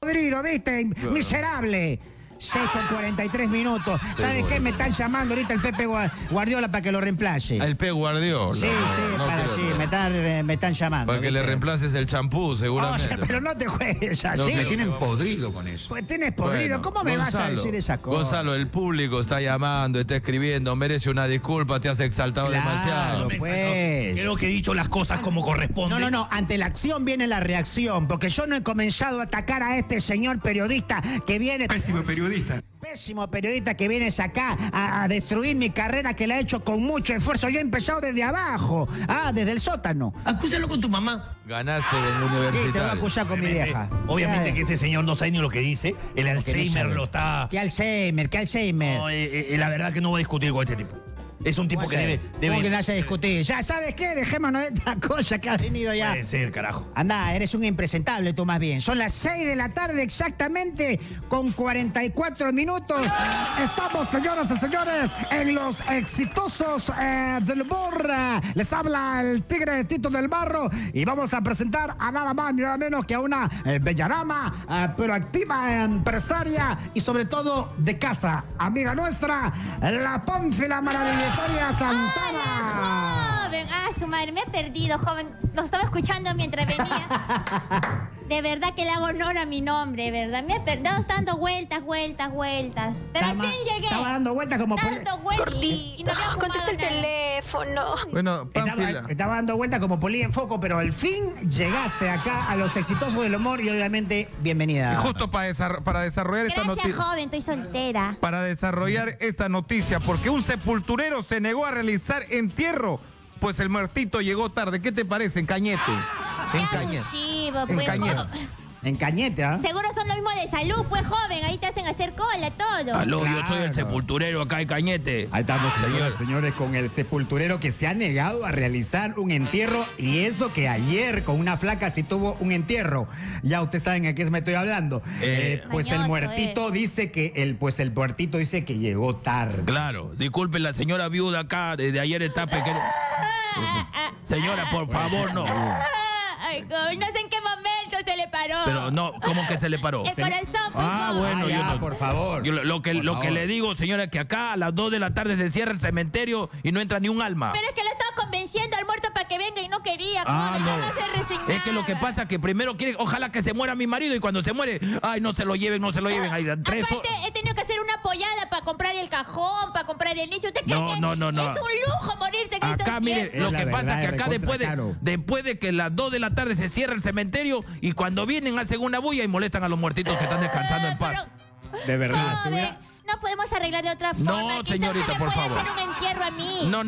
Podrido, ¿viste? Miserable. 6:43. ¿Sabes qué? Me están llamando ahorita el Pepe Guardiola para que lo reemplace. ¿El Pepe Guardiola? Sí, sí, no, para, sí, me están llamando. Para que le reemplaces el champú, seguramente. No, pero no te juegues así. No, me tienen podrido con eso. Pues tienes podrido. Bueno, ¿cómo me vas a decir esas cosas? Gonzalo, el público está llamando, está escribiendo, merece una disculpa, te has exaltado demasiado. Pues. Creo que he dicho las cosas como corresponde. No. Ante la acción viene la reacción, porque yo no he comenzado a atacar a este señor periodista que viene... Pésimo periodista. Pésimo periodista que vienes acá a destruir mi carrera que la he hecho con mucho esfuerzo. Yo he empezado desde abajo, desde el sótano. Acúsalo con tu mamá. Ganaste del universitario. Sí, te voy a acusar con mi vieja. Obviamente que este señor no sabe ni lo que dice. El Alzheimer lo está... ¿Qué Alzheimer? No, la verdad que no voy a discutir con este tipo. Es un tipo que debe... ¿Cómo que no hace discutir? Ya, ¿sabes qué? Dejémonos de esta cosa que has venido ya. Puede ser, carajo. Andá, eres un impresentable tú más bien. Son las 6:00 p.m. exactamente, con 44 minutos. ¡Ah! Estamos, señoras y señores, en los exitosos del Borra. Les habla el tigre Tito del Barro y vamos a presentar a nada más ni nada menos que a una bellarama, proactiva, empresaria y sobre todo de casa, amiga nuestra, la Pánfila maravillosa. Victoria Santana. Hola, joven. Su madre, me he perdido, joven. Lo estaba escuchando mientras venía. De verdad que le hago honor a mi nombre, ¿verdad? Me he perdido, estaba dando vueltas. Pero al fin llegué. Estaba dando vueltas como... Cortito, no contesta el teléfono. Bueno, estaba dando vueltas como Polilla en Foco, pero al fin llegaste acá a los exitosos del humor y obviamente, bienvenida. Y justo para desarrollar esta noticia... Gracias, joven, estoy soltera. Para desarrollar esta noticia, porque un sepulturero se negó a realizar entierro, pues el muertito llegó tarde. ¿Qué te parece? En Cañete. En Cañete, ¿ah? Seguro son lo mismo de salud, pues, joven. Ahí te hacen hacer cola, todo. Aló, claro. Yo soy el sepulturero acá en Cañete. Ahí estamos, señores, con el sepulturero que se ha negado a realizar un entierro. Y eso que ayer con una flaca sí tuvo un entierro. Ya ustedes saben a qué me estoy hablando. Pues mañoso, el muertito dice que... el muertito dice que llegó tarde. Claro. Disculpe, la señora viuda acá desde ayer está pequeña. Señora, por favor, no. Ay, no sé en qué momento se le paró. Pero no, ¿cómo que se le paró? El corazón. Bueno, ya, por favor. Lo que le digo, señora, que acá a las 2:00 p.m. se cierra el cementerio y no entra ni un alma. Pero es que lo estaba convenciendo al muerto para que venga y no quería. No, no se resignaba. Es que lo que pasa es que primero quiere, ojalá que se muera mi marido, y cuando se muere, ay, no se lo lleven. Ay, he tenido que hacer una apoyada para comprar el cajón, para comprar el nicho. ¿Usted cree que es un lujo morirte? Acá, mire, lo que pasa es que acá después de que las 2:00 p.m. se cierra el cementerio y cuando vienen hacen una bulla y molestan a los muertitos que están descansando en paz. De verdad, señora. No podemos arreglar de otra forma. No, señorita, por favor. Hacer un entierro a mí. No.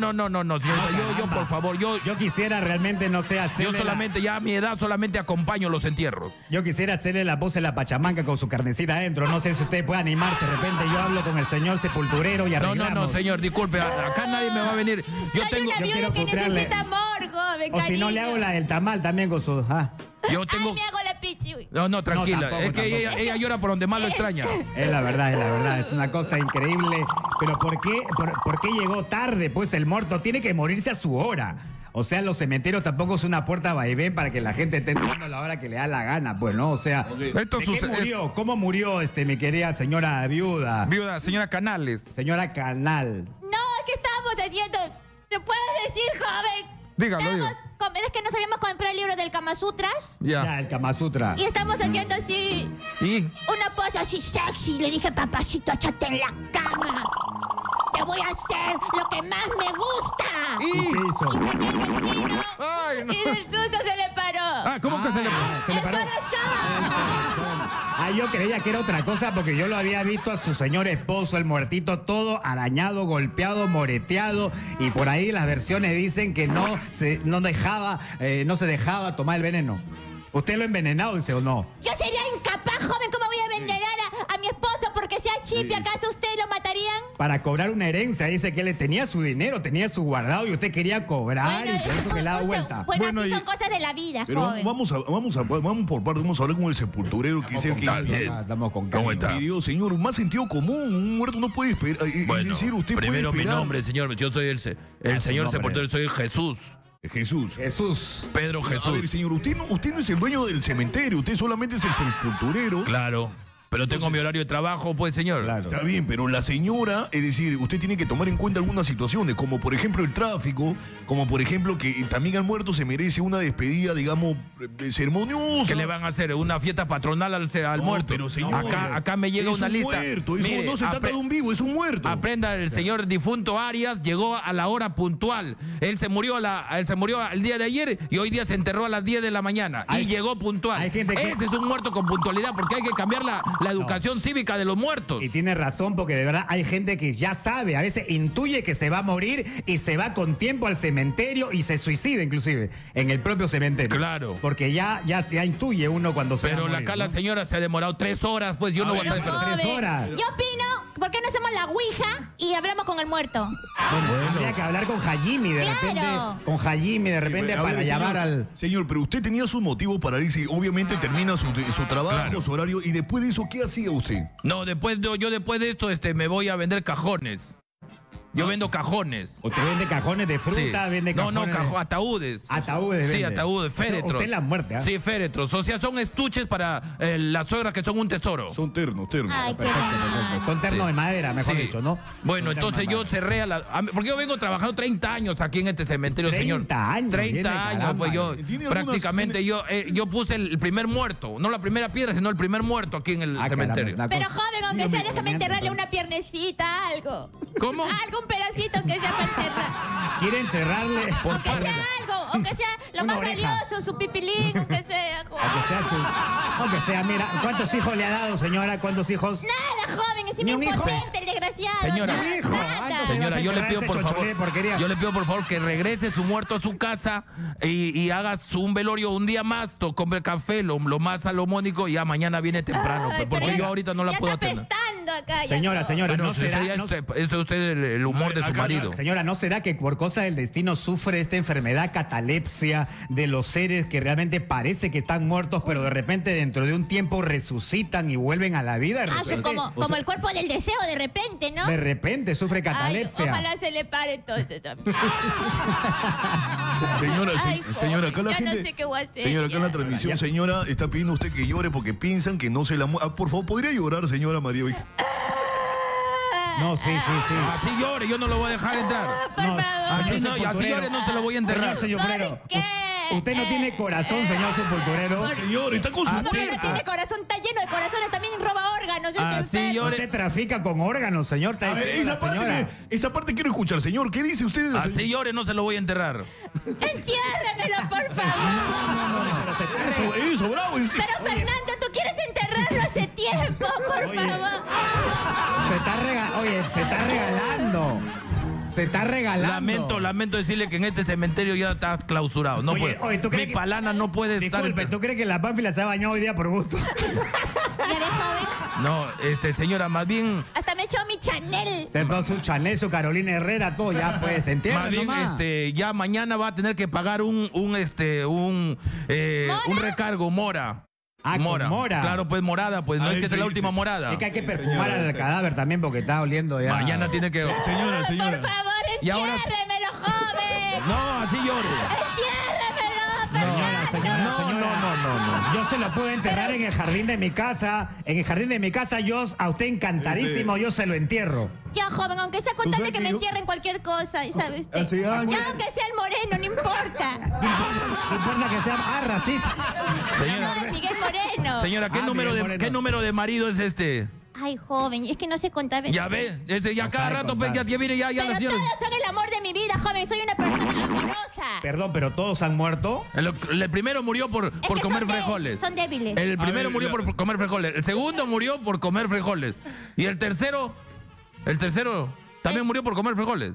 Yo por favor, yo quisiera realmente, no sé, hacer... Yo solamente, ya a mi edad, solamente acompaño los entierros. Yo quisiera hacerle la voz de la Pachamanca con su carnecita adentro. No sé si usted puede animarse. De repente yo hablo con el señor sepulturero y arreglamos. No, señor, disculpe. Acá nadie me va a venir. Yo quiero que necesita amor, joven, cariño. O si no, le hago la del tamal también con su... Ay, me hago la pichi. No, tranquila. Tampoco. Ella llora por donde más lo extraña. Es la verdad. Es una cosa increíble. Pero ¿por qué llegó tarde? Pues el muerto tiene que morirse a su hora. O sea, los cementerios tampoco es una puerta vaivén para que la gente esté entrando a la hora que le da la gana, pues, ¿no? O sea, ¿Cómo murió? ¿Cómo murió mi querida señora viuda? Viuda, señora Canales. Señora Canal. No, es que estábamos haciendo... ¿Te puedes decir, joven? Dígalo. Es que nos habíamos comprado el libro del Kama Sutras. Ya, el Kama Sutra. Y estamos haciendo así. ¿Y? Una pose así sexy. Le dije, papacito, échate en la cama. Te voy a hacer lo que más me gusta. ¿Y qué hizo? Y saqué el vecino. Ay, no. Y del susto se le paró. ¿Cómo que se le paró? Se le paró. Yo creía que era otra cosa porque yo lo había visto a su señor esposo, el muertito, todo arañado, golpeado, moreteado, y por ahí las versiones dicen que no se dejaba tomar el veneno. ¿Usted lo ha envenenado, dice, o no? Yo sería incapaz, joven. ¿Cómo voy a envenenar a mi esposo porque sea chipi? ¿Acaso usted lo matarían? Para cobrar una herencia, dice que le tenía su dinero, tenía su guardado y usted quería cobrar, y por eso que le da vuelta. Bueno, son cosas de la vida, pero joven. Vamos por parte, vamos a hablar con el sepulturero que dice que... Estamos con calma. Señor, más sentido común, un muerto no puede esperar. Bueno, es decir, usted primero puede esperar. Mi nombre, señor, yo soy el señor sepulturero, soy Jesús. Jesús. Pedro Jesús. A ver, señor, usted no es el dueño del cementerio, usted solamente es el sepulturero. Claro. Pero tengo mi horario de trabajo, pues, señor. Claro. Está bien, pero la señora, es decir, usted tiene que tomar en cuenta algunas situaciones, como por ejemplo el tráfico, como por ejemplo que también al muerto se merece una despedida, digamos, ceremoniosa. ¿Qué le van a hacer? ¿Una fiesta patronal al muerto? Pero, señor, acá me llega una lista. Muerto, mire, no se trata de un vivo, es un muerto. Aprenda, el señor difunto Arias llegó a la hora puntual. Él se murió el día de ayer y hoy día se enterró a las 10 de la mañana. Y llegó puntual. Ese es un muerto con puntualidad, porque hay que cambiar la educación cívica de los muertos. Y tiene razón, porque de verdad hay gente que ya sabe, a veces intuye que se va a morir y se va con tiempo al cementerio y se suicida inclusive en el propio cementerio. Claro. Porque ya intuye uno cuando se va a morir. Pero acá la señora se ha demorado 3 horas, pues yo no voy a esperar 3 horas. Yo opino, ¿por qué no hacemos la ouija y hablamos con el muerto? Bueno. Tendría que hablar con Hajimi de repente. Con Hajimi de repente, para llamar al... Señor, pero usted tenía sus motivos para irse. Obviamente termina su trabajo, su horario, y después de eso, ¿qué hacía usted? No, yo después de esto me voy a vender cajones. Yo vendo cajones. ¿O te vende cajones de fruta? Sí. ¿Vende cajones? No, ataúdes. Ataúdes. Sí, ataúdes, féretros. O sea, la muerte, ¿eh? Sí, féretros. O sea, son estuches para las suegras, que son un tesoro. Son ternos. Ay, perfecto. Son ternos de madera, mejor dicho, ¿no? Bueno, entonces yo cerré porque yo vengo trabajando 30 años aquí en este cementerio, señor. 30 años. 30 años, pues yo prácticamente yo puse el primer muerto. No la primera piedra, sino el primer muerto aquí en el cementerio. Pero joven, aunque sea, déjame enterrarle una piernecita, algo. ¿Cómo? Algo, un pedacito que sea para enterrar. Quiere enterrarle. Aunque sea algo, aunque sea lo más valioso, su pipilín, aunque sea. Aunque sea, mira, ¿cuántos hijos le ha dado, señora? ¿Cuántos hijos? Nada, joven, es impotente el desgraciado. Señora, señora, yo le pido por favor, que regrese su muerto a su casa y haga un velorio un día más, tome el café, lo más salomónico, y ya mañana viene temprano, porque yo ahorita no la puedo atender. Acá, señora, bueno, ¿no será? ¿Es usted el humor de su marido? Señora, ¿no será que por cosa del destino sufre esta enfermedad catalepsia de los seres que realmente parece que están muertos, pero de repente dentro de un tiempo resucitan y vuelven a la vida? Como el cuerpo del deseo, de repente, ¿no? De repente sufre catalepsia. Ay, ojalá se le pare entonces también. Señora, acá la gente... No sé qué voy a hacer, señora, acá en la transmisión, señora, está pidiendo usted que llore porque piensan que no se la... por favor, ¿podría llorar, señora María? No, sí. Así llore, yo no lo voy a dejar entrar. No, por favor. Así llore, no te lo voy a enterrar. Señor sepulturero. Usted no tiene corazón, señor sepulturero. Señor, está con su mujer. No tiene corazón, está lleno de corazones, también roba órganos. Así llore. Usted trafica con órganos, señor. A ver, esa parte quiero escuchar, señor. ¿Qué dice usted? Así llore, no se lo voy a enterrar. Entiérremelo, por favor. Eso, bravo. Pero Fernando, tú quieres enterrarlo hace tiempo, por favor. Se está regalando. Se está regalando. Lamento decirle que en este cementerio ya está clausurado. No puede. Mi palana no puede estar. Disculpe, ¿tú crees que la Pánfila se ha bañado hoy día por gusto? No, señora, más bien... Hasta me echó mi Chanel. Se echó su Chanel, su Carolina Herrera, todo, ya pues, ¿entiendes? Más bien, ya mañana va a tener que pagar un recargo, mora. Ah, mora. Claro, pues morada, pues no es que sea la última morada. Es que hay que perfumar al cadáver también, porque está oliendo ya. Mañana tiene que... Señora. Por favor, entiérremelo, joven. No, así llore. Entiérremelo, señora. Yo se lo puedo enterrar en el jardín de mi casa. En el jardín de mi casa, yo a usted encantadísimo, yo se lo entierro. Ya, joven, aunque sea con tal de que me entierren cualquier cosa, ¿sabe usted? Ya, aunque sea el moreno, no importa. No importa que sea racista. Señora, no, Miguel Moreno. Señora, ¿qué número de marido es este? Ay, joven, es que no sé contar. Ya ves, ya cada rato, pues, ya. Pero todos son el amor de mi vida, joven, soy una persona amorosa. Perdón, pero ¿todos han muerto? El primero murió por comer frijoles. Son débiles. El primero murió por comer frijoles, el segundo murió por comer frijoles, y el tercero también murió por comer frijoles.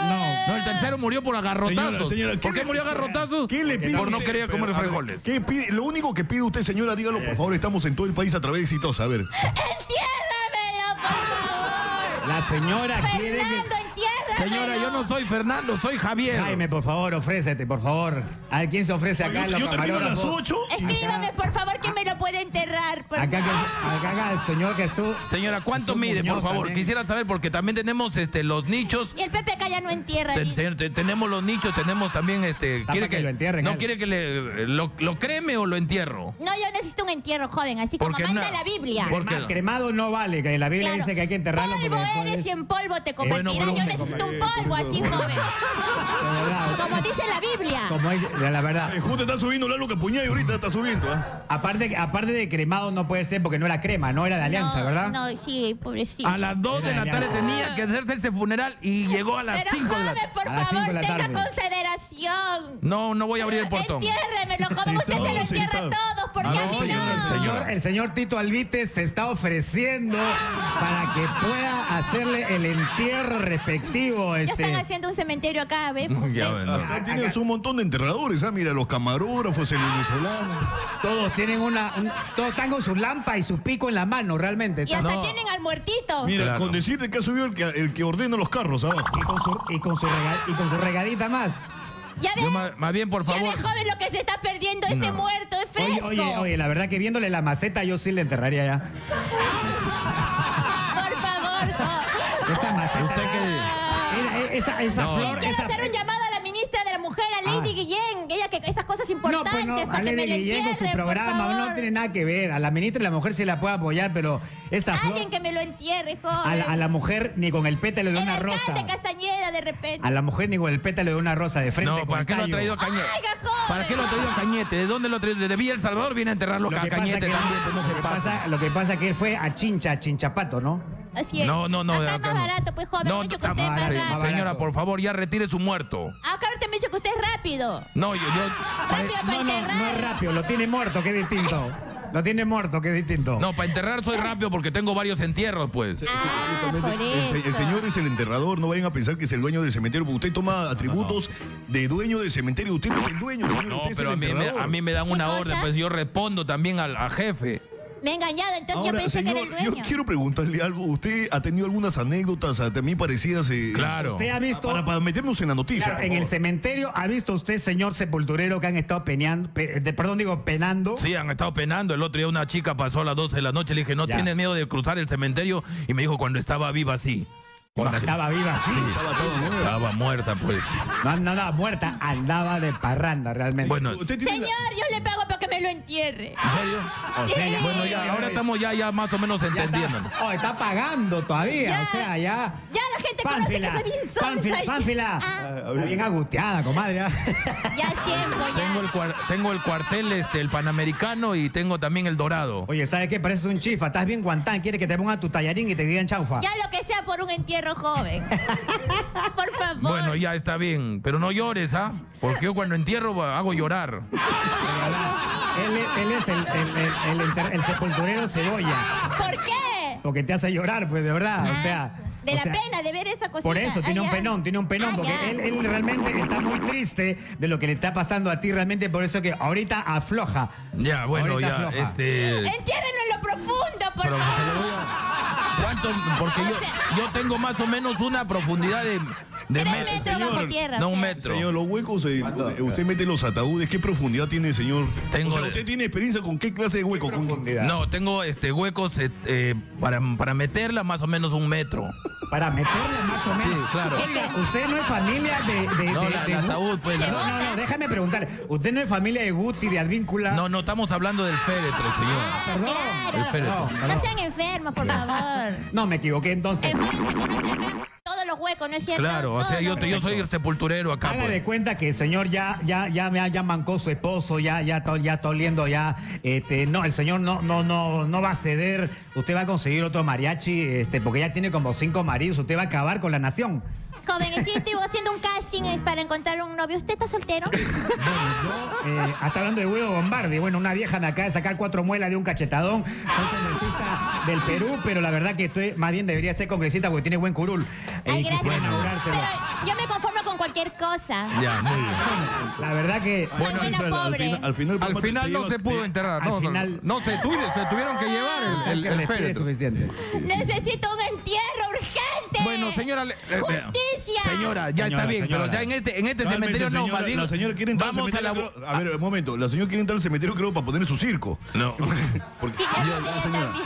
No, el tercero murió por agarrotazos. Señora, ¿por qué murió agarrotazos? ¿Qué le pide? Por no querer comer frijoles. ¿Qué pide? Lo único que pide usted, señora, dígalo, por favor. Estamos en todo el país a través de Exitosa. A ver. ¡Entiérramelo, por favor! La señora Fernando, quiere que... Señora, yo no soy Fernando, soy Javier. Jaime, por favor, ofrécete, por favor. ¿A quién se ofrece acá? Yo termino a las 8. Escríbame, por favor, que me lo puede enterrar. Acá el señor Jesús. Señora, ¿cuánto Jesús mide, Muñoz, por favor? También. Quisiera saber, porque también tenemos los nichos. Y el Pepe acá ya no entierra. Tenemos los nichos, tenemos también ¿Quiere que lo entierren? ¿No quiere que lo creme o lo entierro? No, yo necesito un entierro, joven, así como manda la Biblia. Porque cremado no vale, que la Biblia dice que hay que enterrarlo. Polvo eres y en polvo te convertirás. Yo necesito un polvo así, joven. Como dice la Biblia. Como dice, la verdad. Justo está subiendo Lalo Capuñay ahorita, está subiendo. Aparte de cremado no puede ser porque no era crema, no era de Alianza, ¿verdad? No, sí, pobrecito. A las 2 de la tarde tenía que hacerse ese funeral y llegó a las 5 de la tarde. Por favor, tenga consideración. No, no voy a abrir el portón. Entiérremelo, joven, usted se lo entierra a todos, porque a mí no. El señor Tito Alvite se está ofreciendo para que pueda hacerle el entierro respectivo. Ya están haciendo un cementerio acá, ¿ves? Acá tienes un montón de enterradores, ¿ah? Mira, los camarógrafos, el venezolano. Todos tienen todos están con su lámpara y su pico en la mano, realmente. Y hasta tienen al muertito. Mira, claro, con decirte que ha subido el que ordena los carros abajo. Y con su regadita más. Ya ves, más bien, por favor. Ya ves, joven, lo que se está perdiendo, este muerto es fresco. Oye, la verdad que viéndole la maceta, yo sí le enterraría ya. Quiero hacer un llamado a la ministra de la Mujer, a Lady Guillén, ella que esas cosas importantes, no, pues no, para que me Guillén con su programa no tiene nada que ver. A la ministra de la Mujer sí la puede apoyar, pero esa alguien que me lo entierre, joven. A la mujer ni con el pétalo de una rosa. De Castañeda, de repente. A la mujer ni con el pétalo de una rosa de frente. No, ¿para qué lo ha traído Cañete? ¿Para qué lo ha traído Cañete? ¿De dónde lo traído? Desde Villa El Salvador viene a enterrarlo a Cañete. Lo que pasa es que él fue a Chinchapato, ¿no? Así es. No. Acá más barato, pues, joven. No, me he dicho que usted es más rápido. Señora, por favor, ya retire su muerto. Acá ahorita me he dicho que usted es rápido. No, rápido para enterrar. No es rápido, lo tiene muerto, que es distinto. Lo tiene muerto, que es distinto. No, para enterrar soy rápido porque tengo varios entierros, pues. El señor es el enterrador, no vayan a pensar que es el dueño del cementerio, porque usted toma atributos de dueño del cementerio. Usted no es el dueño, señor, usted es el enterrador. Pero a mí me dan una orden, pues yo respondo también al jefe. Me he engañado, entonces ahora, yo pensé, señor, que era el dueño. Yo quiero preguntarle algo. ¿Usted ha tenido algunas anécdotas también parecidas? Claro. ¿Usted ha visto? Para meternos en la noticia. Claro, en el cementerio, ¿ha visto usted, señor sepulturero, que han estado penando? Sí, han estado penando. El otro día una chica pasó a las 12 de la noche. Le dije, ¿no tienes miedo de cruzar el cementerio? Y me dijo, cuando estaba viva, sí. Cuando estaba viva, sí. Estaba muerta, pues. No andaba muerta, andaba de parranda, realmente. Bueno, señor, yo le pago para que me lo entierre. ¿En serio? Sí. Bueno, ya, ahora estamos ya más o menos entendiendo. Está pagando todavía, ya, o sea, ya. Ya la gente conoce que soy bien sonsa. Pánfila, bien angustiada, comadre. Ya es tiempo, ya. Tengo el cuartel, el panamericano, y tengo también el dorado. Oye, ¿sabes qué? Pareces un chifa, estás bien guantán, quieres que te pongan tu tallarín y te digan chaufa. Ya lo que sea por un entierro, joven. Por favor. Bueno, ya está bien, pero no llores, ¿ah? Porque yo cuando entierro hago llorar. Él es el sepulturero cebolla. ¿Por qué? Porque te hace llorar, pues, de verdad, o sea. De la pena de ver esa cosita. Por eso, tiene un penón, porque él realmente está muy triste de lo que le está pasando a ti, realmente, por eso que ahorita afloja. Ya, bueno, ahorita afloja. Entiérrenlo en lo profundo, por favor. ¿Cuánto? Porque yo tengo más o menos una profundidad de 3 metros, señor, bajo tierra. No, 1 metro. Señor, los huecos, usted mete los ataúdes. ¿Qué profundidad tiene, señor? O sea, ¿usted tiene experiencia con qué clase de hueco? No, tengo huecos para meterla más o menos 1 metro. ¿Para meterla más o menos? Sí, claro. Oiga, usted no es familia de no, el ataúd, pues. No, déjame preguntarle. ¿Usted no es familia de Guti, de Advíncula? No, estamos hablando del féretro, señor. Perdón. Claro. El féretro. No sean enfermos, por favor. No, me equivoqué entonces. Todos los huecos, ¿no es cierto? Claro, o sea, yo soy el sepulturero acá. Haga de cuenta que el señor ya mancó su esposo, ya está oliendo, ya. No, el señor no va a ceder. Usted va a conseguir otro mariachi, porque ya tiene como 5 maridos. Usted va a acabar con la nación. Joven, estuvo haciendo un casting para encontrar un novio. ¿Usted está soltero? Bueno, yo hasta hablando de Guido Bombardi. Bueno, una vieja de acá de sacar 4 muelas de un cachetadón. Soy congresista del Perú, pero la verdad que más bien debería ser congresista porque tiene buen curul. Ay, gracias. Bueno, yo me conformo con cualquier cosa. Ya, muy bien. La verdad. verdad que... Bueno, al final no se pudo enterrar. No, final... no, se tuvieron que llevar el féretro. Suficiente. Sí, sí. Necesito un entierro urgente. Bueno, señora... ¡Justicia! Señora, ya está bien, señora. Pero ya en este no, cementerio señora, no, más bien... La señora quiere entrar al cementerio... A ver, un momento. La señora quiere entrar al cementerio, creo, para poner su circo. No. Porque...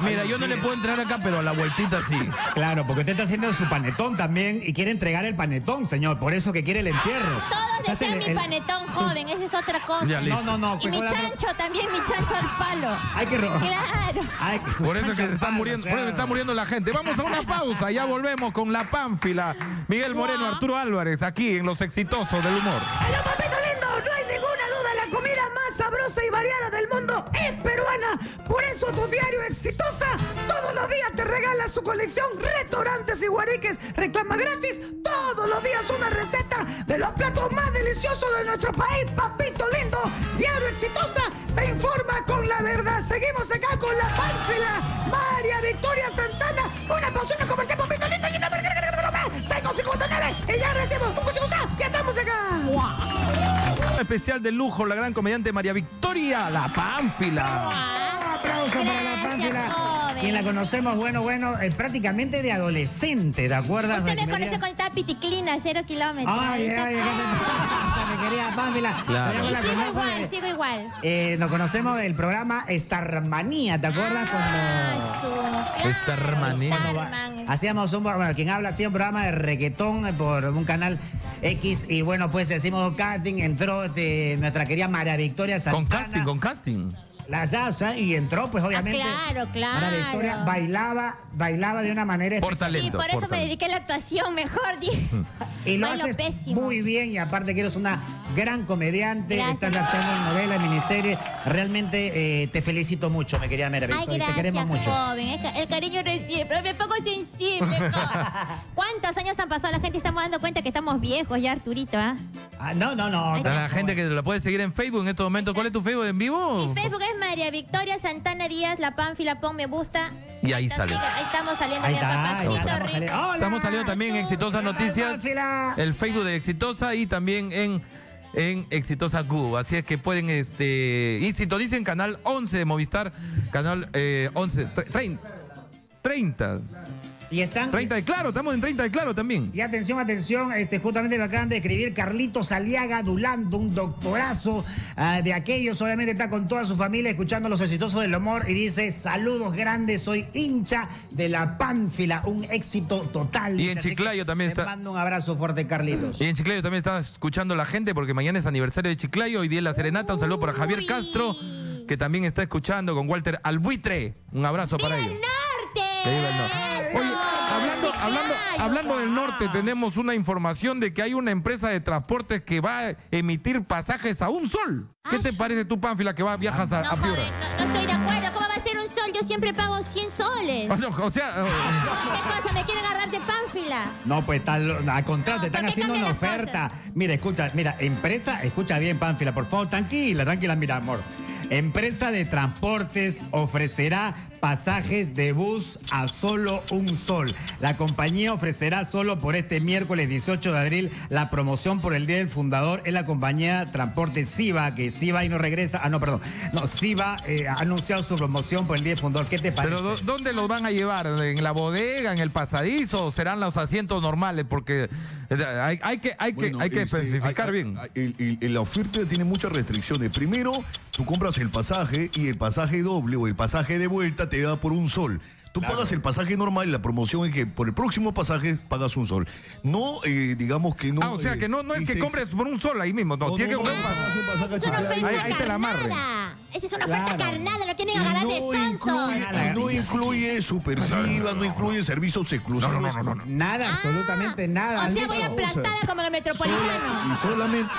Mira, yo no le puedo entrar acá, pero a la vueltita sí. Claro, porque usted está haciendo su panetón también y quiere entregar el panetón, señor. Por eso que quiere el entierro. Todos desean mi panetón joven, esa es otra cosa. Ya, no. Y mi chancho también, mi chancho al palo. Hay que robar. Claro. Ay, que por eso que se está muriendo, por eso está muriendo la gente. Vamos a una pausa, ya volvemos con la pánfila. Miguel Moreno, Arturo Álvarez, aquí en Los Exitosos del Humor. ¡Hola, papito lindo! No hay ninguna duda, la comida más sabrosa y variada del mundo es peruana. Por eso tu diario Exitosa todos los días te regala su colección Restaurantes y Guariques. Reclama gratis todos los días una receta de los platos más deliciosos de nuestro país, papito lindo. Diario Exitosa te informa con la verdad. Seguimos acá con la pánfila. María Victoria Santana, una consulta comercial, papito lindo, y una verga. 559, y ya recibimos un consejo, ya estamos acá. Wow. Especial de lujo, la gran comediante María Victoria, la pánfila. Wow. Aplausos para la pánfila. Joven. Quien la conocemos, bueno, prácticamente de adolescente, ¿de acuerdo? Usted me conoce con esta piticlina, 0 kilómetros. Me quería pánfila. Claro. Sigo igual. Nos conocemos del programa Starmanía, ¿te acuerdas? Starman. Hacíamos un programa, bueno, quien habla hacía un programa de reggaetón por un canal X y bueno, pues hicimos casting, entró nuestra querida María Victoria Santana. Con casting. La taza y entró, pues obviamente. Claro. María Victoria bailaba de una manera especial. Sí, por eso me dediqué a la actuación mejor. Y lo haces muy bien, y aparte que eres una gran comediante. Gracias. Estás actuando en novelas, miniseries. Realmente te felicito mucho, mi querida María Victoria. Ay, gracias, te queremos mucho. Joven. El cariño recibe, pero me pongo sensible. ¿Cuántos años han pasado? La gente está dando cuenta que estamos viejos ya, Arturito, ¿ah? No. La gente que la puede seguir en Facebook en estos momentos. ¿Cuál es tu Facebook en vivo? Mi Facebook es María Victoria Santana Díaz, la pánfila, pon me gusta. Y ahí sale. Ahí estamos saliendo, bien, papacito rico. Estamos saliendo también en Exitosa Noticias, el Facebook de Exitosa y también en Exitosa Cuba. Así es que pueden, y sintonicen Canal 11 de Movistar, Canal 11, 30. Y están... 30 de Claro, estamos en 30 de Claro también. Y atención, justamente me acaban de escribir Carlitos Aliaga Dulando, un doctorazo de aquellos, obviamente está con toda su familia escuchando Los Exitosos del Humor y dice, saludos grandes, soy hincha de la pánfila, un éxito total. Y en Chiclayo también está... Te mando un abrazo fuerte, Carlitos. Y en Chiclayo también está escuchando la gente porque mañana es aniversario de Chiclayo, hoy día es la serenata, un saludo para Javier Castro, que también está escuchando con Walter Albuitre, un abrazo para ellos. Oye, hablando del norte, tenemos una información de que hay una empresa de transportes que va a emitir pasajes a $1. ¿Qué te parece tú, pánfila, que viajas a Piura? No estoy de acuerdo. ¿Cómo va a ser $1? Yo siempre pago 100 soles. ¿Qué cosa? ¿Me quieren agarrar de pánfila? No, pues al contrario, te están haciendo una oferta. Mira, escucha, empresa, escucha bien, pánfila, por favor, tranquila, mira, amor. Empresa de transportes ofrecerá pasajes de bus a solo $1. La compañía ofrecerá solo por este miércoles 18 de abril la promoción por el Día del Fundador en la compañía Transporte Siva, que Siva y no regresa. Siva ha anunciado su promoción por el Día del Fundador. ¿Qué te parece? Pero ¿dónde los van a llevar? ¿En la bodega, en el pasadizo? ¿O serán los asientos normales? Porque hay que especificar bien. La oferta tiene muchas restricciones. Primero, tú compras el pasaje y el pasaje doble o el pasaje de vuelta te da por $1. Tú pagas el pasaje normal y la promoción es que por el próximo pasaje pagas $1. No, digamos que no... que no es que compres por $1 ahí mismo. No, tiene que comprar un pasaje. Ahí te la amarre. Esa es una oferta carnada, lo tienen a ganar de Samsung. No incluye Supersiva, no incluye servicios exclusivos. No. Nada, absolutamente nada. Voy aplastada como el Metropolitano.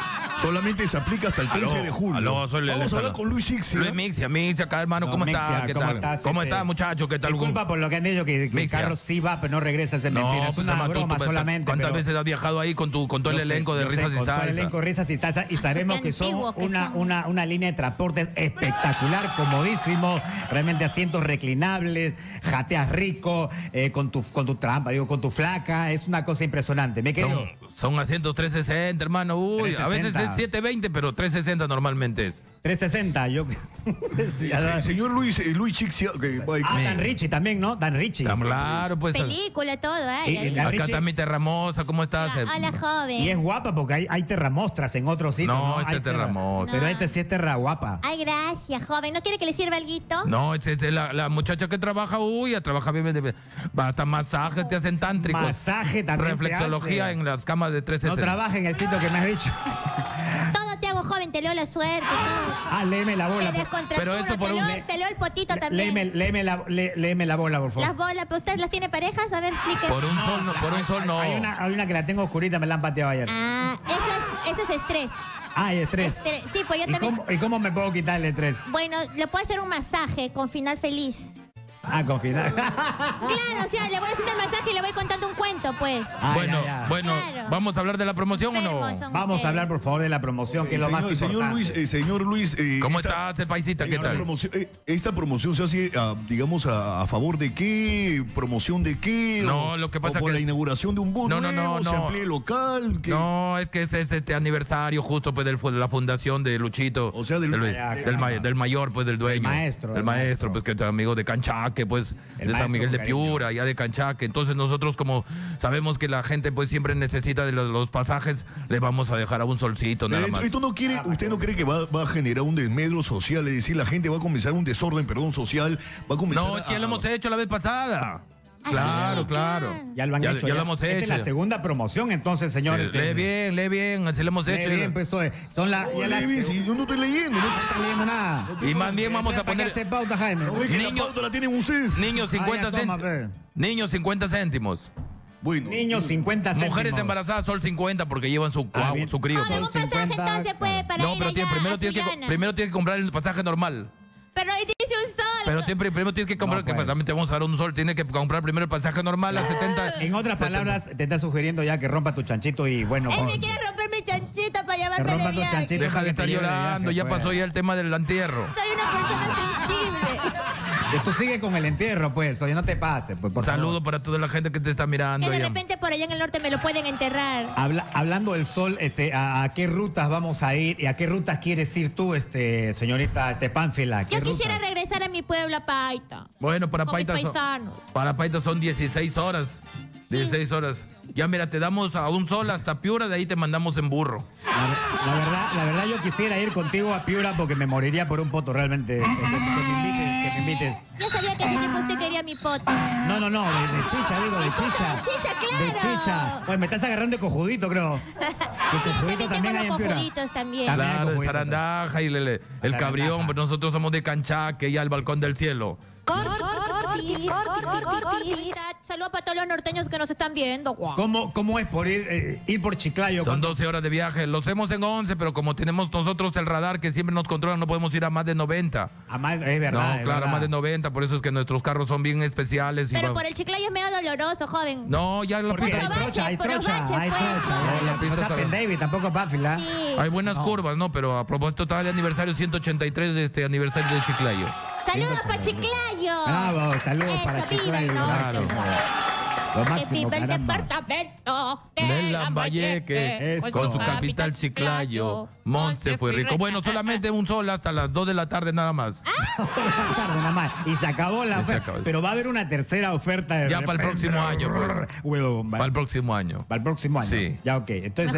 Solamente se aplica hasta el 13 de julio. Vamos a hablar con Luis Mixia. Luis Mixia, acá, hermano, ¿cómo estás? ¿Cómo estás, muchacho? ¿Qué tal? Disculpa por lo que han dicho, que el carro sí va, pero no regresa. Es mentira, es una broma solamente. ¿Cuántas veces has viajado ahí con todo el elenco de Risas y Salsa? Con todo el elenco de Risas y Salsa, y sabemos que son una línea de transportes espectacular, comodísimo, realmente asientos reclinables, jateas rico, con tu flaca, es una cosa impresionante. Me quedo... Son asientos 360, hermano. Uy, 360. A veces es 720, pero 360 normalmente es. 360, yo. Sí, señor Luis Chic. Dan Richie también, ¿no? Dan Richie. Claro, pues. Película, todo, acá está mi terramosa, ¿cómo estás? Hola, joven. Y es guapa porque hay terramostras en otros sitios. No, este es terramostra. Pero este sí es terra guapa. Ay, gracias, joven. ¿No quiere que le sirva alguito? No, la muchacha que trabaja, trabaja bien. Hasta masajes te hacen tántricos. Masaje también. Reflexología en las camas de 360. No trabaja en el sitio que me has dicho. Todo te hago, joven, te leo la suerte. Léeme la bola. Te descontracturo, te leo el potito también. Léeme la bola, por favor. Las bolas, ¿pero usted las tiene parejas? A ver, explíquenme. Por un sol no. Hay una que la tengo oscurita, me la han pateado ayer. Eso es estrés. Estrés. Sí, pues yo también. ¿Y cómo me puedo quitar el estrés? Bueno, le puedo hacer un masaje con final feliz. Con final. Claro, o sea, le voy haciendo el masaje y le voy contando un cuento, pues. Bueno, ¿vamos a hablar de la promoción o no? Vamos a hablar, por favor, de la promoción, que es lo más importante. Señor Luis. ¿Cómo estás, paisita? ¿Qué tal? ¿Esta promoción se hace, digamos, a favor de qué? ¿Promoción de qué? No, lo que pasa es que... ¿O por la inauguración de un bus nuevo, se amplíe local? No, es que es este aniversario justo, pues, de la fundación de Luchito. O sea, del mayor, pues, del dueño. El maestro, pues, que es amigo de Canchac, que pues el de San Miguel de Piura, ya de Canchaque. Entonces nosotros, como sabemos que la gente pues siempre necesita de los pasajes, le vamos a dejar a un solcito nada más. ¿Usted no cree que va a generar un desmedro social? Es decir, la gente va a comenzar un desorden, social, va a comenzar. No, es que ya lo hemos hecho la vez pasada. Claro. Ya lo hemos hecho. Esta es la segunda promoción, entonces, señores. Sí, lee bien, así lo hemos hecho. Lee bien, pues, yo no estoy leyendo, no estoy leyendo nada. Y más bien vamos a poner... Niños, 50 céntimos. Bueno, niños 50 céntimos. Mujeres embarazadas sol 50 porque llevan su crío. ¿Algún pasaje entonces puede para ir allá? No, pero primero tienes que comprar el pasaje normal. Pero dice un sol. Pero primero tienes que comprar, que también te vamos a dar un sol. Tienes que comprar primero el pasaje normal a 70. En otras palabras, te está sugiriendo ya que rompa tu chanchito y bueno. Él me quiere romper mi chanchito para llevarme de viaje. Deja de estar llorando, ya pasó ya el tema del entierro. Soy una persona sensible. Esto sigue con el entierro, pues, oye, no te pases. Pues, saludo para toda la gente que te está mirando. Que de repente por allá en el norte me lo pueden enterrar. Hablando del sol, ¿a qué rutas vamos a ir? ¿Y a qué rutas quieres ir tú, señorita Pánfila? Yo quisiera regresar a mi pueblo, a Paita. Bueno, para Paita son 16 horas. 16 horas. Ya mira, te damos a un sol hasta Piura, de ahí te mandamos en burro. La verdad yo quisiera ir contigo a Piura porque me moriría por un poto realmente. Que me invites. Yo sabía que hace tiempo usted quería mi poto. No, de chicha, digo, de chicha. De chicha, claro. De chicha. Pues me estás agarrando de cojudito, creo. Cojudito también hay en Piura. Claro, el zarandaja y el cabrión, pero nosotros somos de Canchaque y al balcón del cielo. Saludos para todos los norteños que nos están viendo. ¿Cómo es por ir por Chiclayo? Son 12 horas de viaje. Lo hacemos en 11, pero como tenemos nosotros el radar que siempre nos controla, no podemos ir a más de 90. Es verdad. No, claro, a más de 90. Por eso es que nuestros carros son bien especiales. Pero por el Chiclayo es medio doloroso, joven. No, ya lo puse. Hay trocha. Tampoco es fácil, ¿ah? Hay buenas curvas, ¿no? Pero a propósito, está el aniversario 183 de este aniversario de Chiclayo. ¡Saludos para Chiclayo! ¡Bravo! ¡Saludos para Chiclayo! Lo máximo, que vive el departamento de Lambayeque, con su capital Chiclayo, Monte fue rico. Bueno, solamente un sol hasta las 2 de la tarde nada más. Y se acabó la oferta. Pero va a haber una tercera oferta. Ya para el próximo año. Para el próximo año. Para el próximo año. Sí. Ya, ok.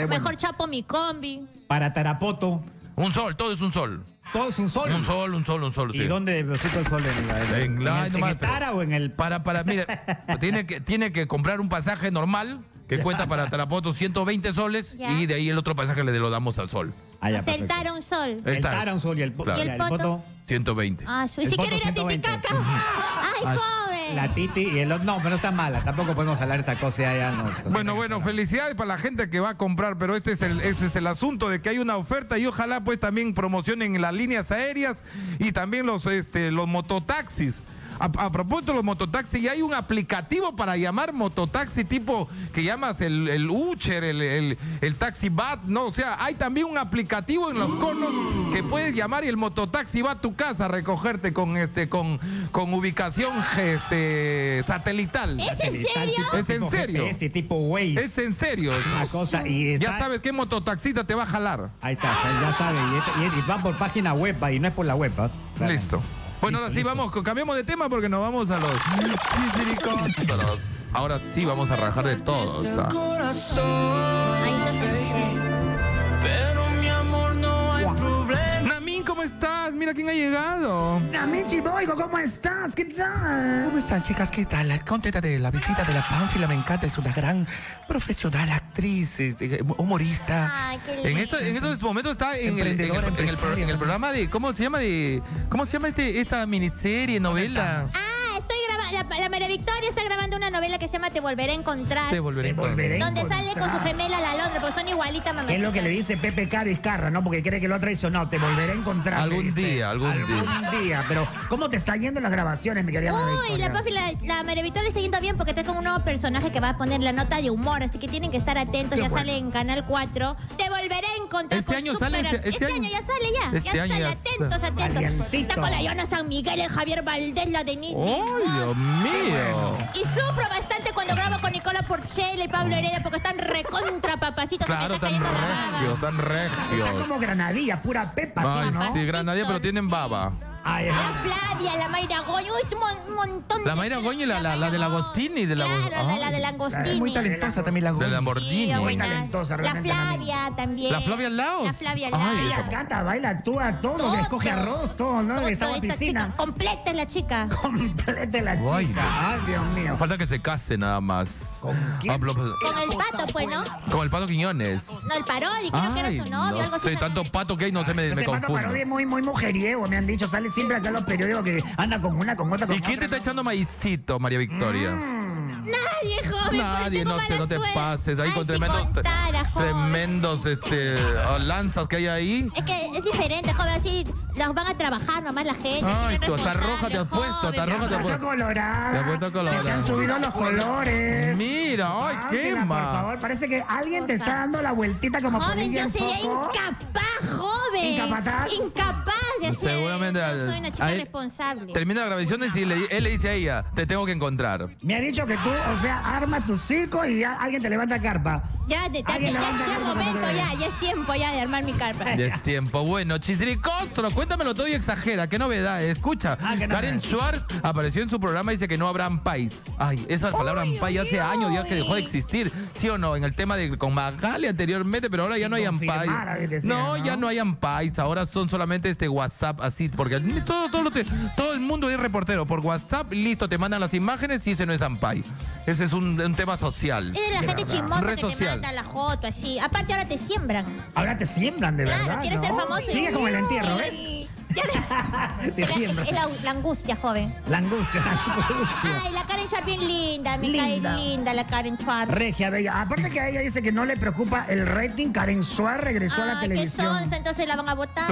Mejor chapo mi combi. Para Tarapoto. Un sol, todo es un sol. Todo es un sol. Un sol. ¿Y dónde deposito el sol? Mira, tiene que comprar un pasaje normal que cuesta para Tarapoto 120 soles y de ahí el otro pasaje le lo damos al sol. El Tara un sol. El Tara un sol y el Poto 120. Y si quiere ir a Titicaca. ¡Ay, joven! La Titi y el otro. No, pero no está mala. Tampoco podemos hablar esa cosa allá. Bueno, felicidades para la gente que va a comprar, pero ese es el asunto de que hay una oferta y ojalá pues también promocionen las líneas aéreas y también los mototaxis. A propósito de los mototaxis, ya hay un aplicativo para llamar mototaxi tipo que llamas el Uber, el Taxi Bat, ¿no? O sea, hay también un aplicativo en los conos que puedes llamar y el mototaxi va a tu casa a recogerte con ubicación satelital. ¿Es en serio? Es en serio. Ese tipo Waze. Es en serio. La cosa, y está... Ya sabes qué mototaxista te va a jalar. Ahí está, ya sabes. Y va por página web, y no es por la web, ¿verdad? Listo. Bueno, ahora sí, vamos, cambiamos de tema porque nos vamos a los chichiricóntaros. Ahora sí vamos a rajar de todos. Pero mi amor, no hay problema. Namin, ¿cómo estás? Mira quién ha llegado. Namin Chiboigo, ¿cómo estás? ¿Qué tal? ¿Cómo están, chicas? ¿Qué tal? Contenta de la visita de la Pánfila, me encanta. Es una gran profesional, actriz, humorista. Ay, qué lindo. En estos momentos está en el programa de... ¿Cómo se llama? ¿Cómo se llama esta miniserie, novela? Ah, estoy grabando... La María Victoria está grabando una novela que se llama Te Volveré a Encontrar. Te Volveré a Encontrar. Donde sale con su gemela la Londres, porque son igualitas, mamá. Es lo que le dice Pepe K. Vizcarra, ¿no? Porque cree que lo ha traicionado. Te volveré a encontrar. Algún día. Pero, ¿cómo te está yendo las grabaciones, mi querida María Victoria? Uy, la María Victoria está yendo bien porque está con un nuevo personaje que va a poner la nota de humor. Así que tienen que estar atentos. Ya sale en Canal 4. Te volveré a encontrar. Este año sale. Este año ya sale, ya. Ya sale, atentos. Está con la Iona San Miguel, el Javier Valdés, la de Nick. ¡Oh, Dios mío! Y sufro bastante cuando grabo con Nicola Porchela y Pablo Hereda porque están recontra papacitos. Claro, están regios, están regios. Están como granadilla, pura pepa, ¿no? Sí, granadilla, pero tienen baba. Ay, la Flavia, la Mayra Goño, un montón de... La Mayra Goño, la de la Agostini. Claro, la de la Agostini. Es muy talentosa también la Goño. De la Bordini. Sí, muy talentosa realmente. La Flavia también. La Flavia Laos. La Flavia Laos. Ay, ella canta, baila, actúa, todo, escoge arroz, todo, ¿no? De esa piscina. Completa es la chica. Completa es la chica. Ay, Dios mío. Falta que se case nada más. ¿Con quién? Con el Pato, pues, ¿no? Con el Pato Quiñones. No, el Parodi, creo que era su novio, algo así. Tanto pato que hay, no se me confunde. El Pato Parodi es muy mujeriego, me han dicho, sale siempre acá en los periódicos que anda con una, con otra, con... ¿Y quién te está echando maicito, María Victoria? Nadie, joven. Nadie, no te pases. Ahí con tremendos lanzas que hay ahí. Es que es diferente, joven, así las van a trabajar nomás la gente. Ay, tú, hasta roja te has puesto, hasta roja te has puesto. Te has puesto colorada. Se te han subido los colores. Mira, ay, qué mal. Por favor, parece que alguien te está dando la vueltita como polilla en poco. Joven, yo sería incapaz, joven. ¿Incapaz? Incapaz. Seguramente yo soy una chica responsable. Termina las grabaciones y él le dice a ella: te tengo que encontrar. Me ha dicho que tú, o sea, armas tu circo y ya alguien te levanta carpa. Ya, ya es tiempo ya de armar mi carpa. Ya es tiempo. Bueno, Chichiricóntaros, cuéntamelo todo y exagera. Qué novedad, escucha. Karen Schwarz apareció en su programa y dice que no habrá ampais. Ay, esa palabra ampais hace años ya que dejó de existir, ¿sí o no? En el tema de con Magali anteriormente, pero ahora ya no hay ampais. No, ya no hay ampais. Ahora son solamente WhatsApp. Así, porque todo el mundo es reportero. Por WhatsApp, listo, te mandan las imágenes y ese no es ampay. Ese es un tema social. Es de la gente chismosa que te manda la foto, así. Aparte, ahora te siembran. Ahora te siembran, de verdad. Claro, quieres ser famoso. Sigue como el entierro, ¿ves? Es la angustia, joven. La angustia, Ay, la Karen Schwarz bien linda. Me cae linda la Karen Schwarz. Regia, bella. Aparte que a ella dice que no le preocupa el rating. Karen Schwarz regresó a la televisión. Ay, qué sonsa, entonces la van a votar.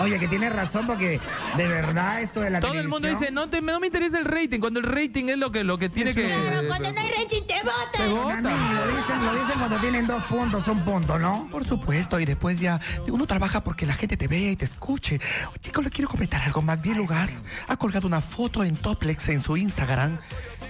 Oye, que tiene razón porque de verdad esto de la televisión... Todo el mundo dice, no me interesa el rating, cuando el rating es lo que tiene que... Claro, cuando no hay rating te votan. Lo dicen cuando tienen 2 puntos, un punto, ¿no? Por supuesto, y después ya uno trabaja porque la gente te vea y te escuche. Chicos, les quiero comentar algo. Magdiel Lugaz ha colgado una foto en Toplex en su Instagram.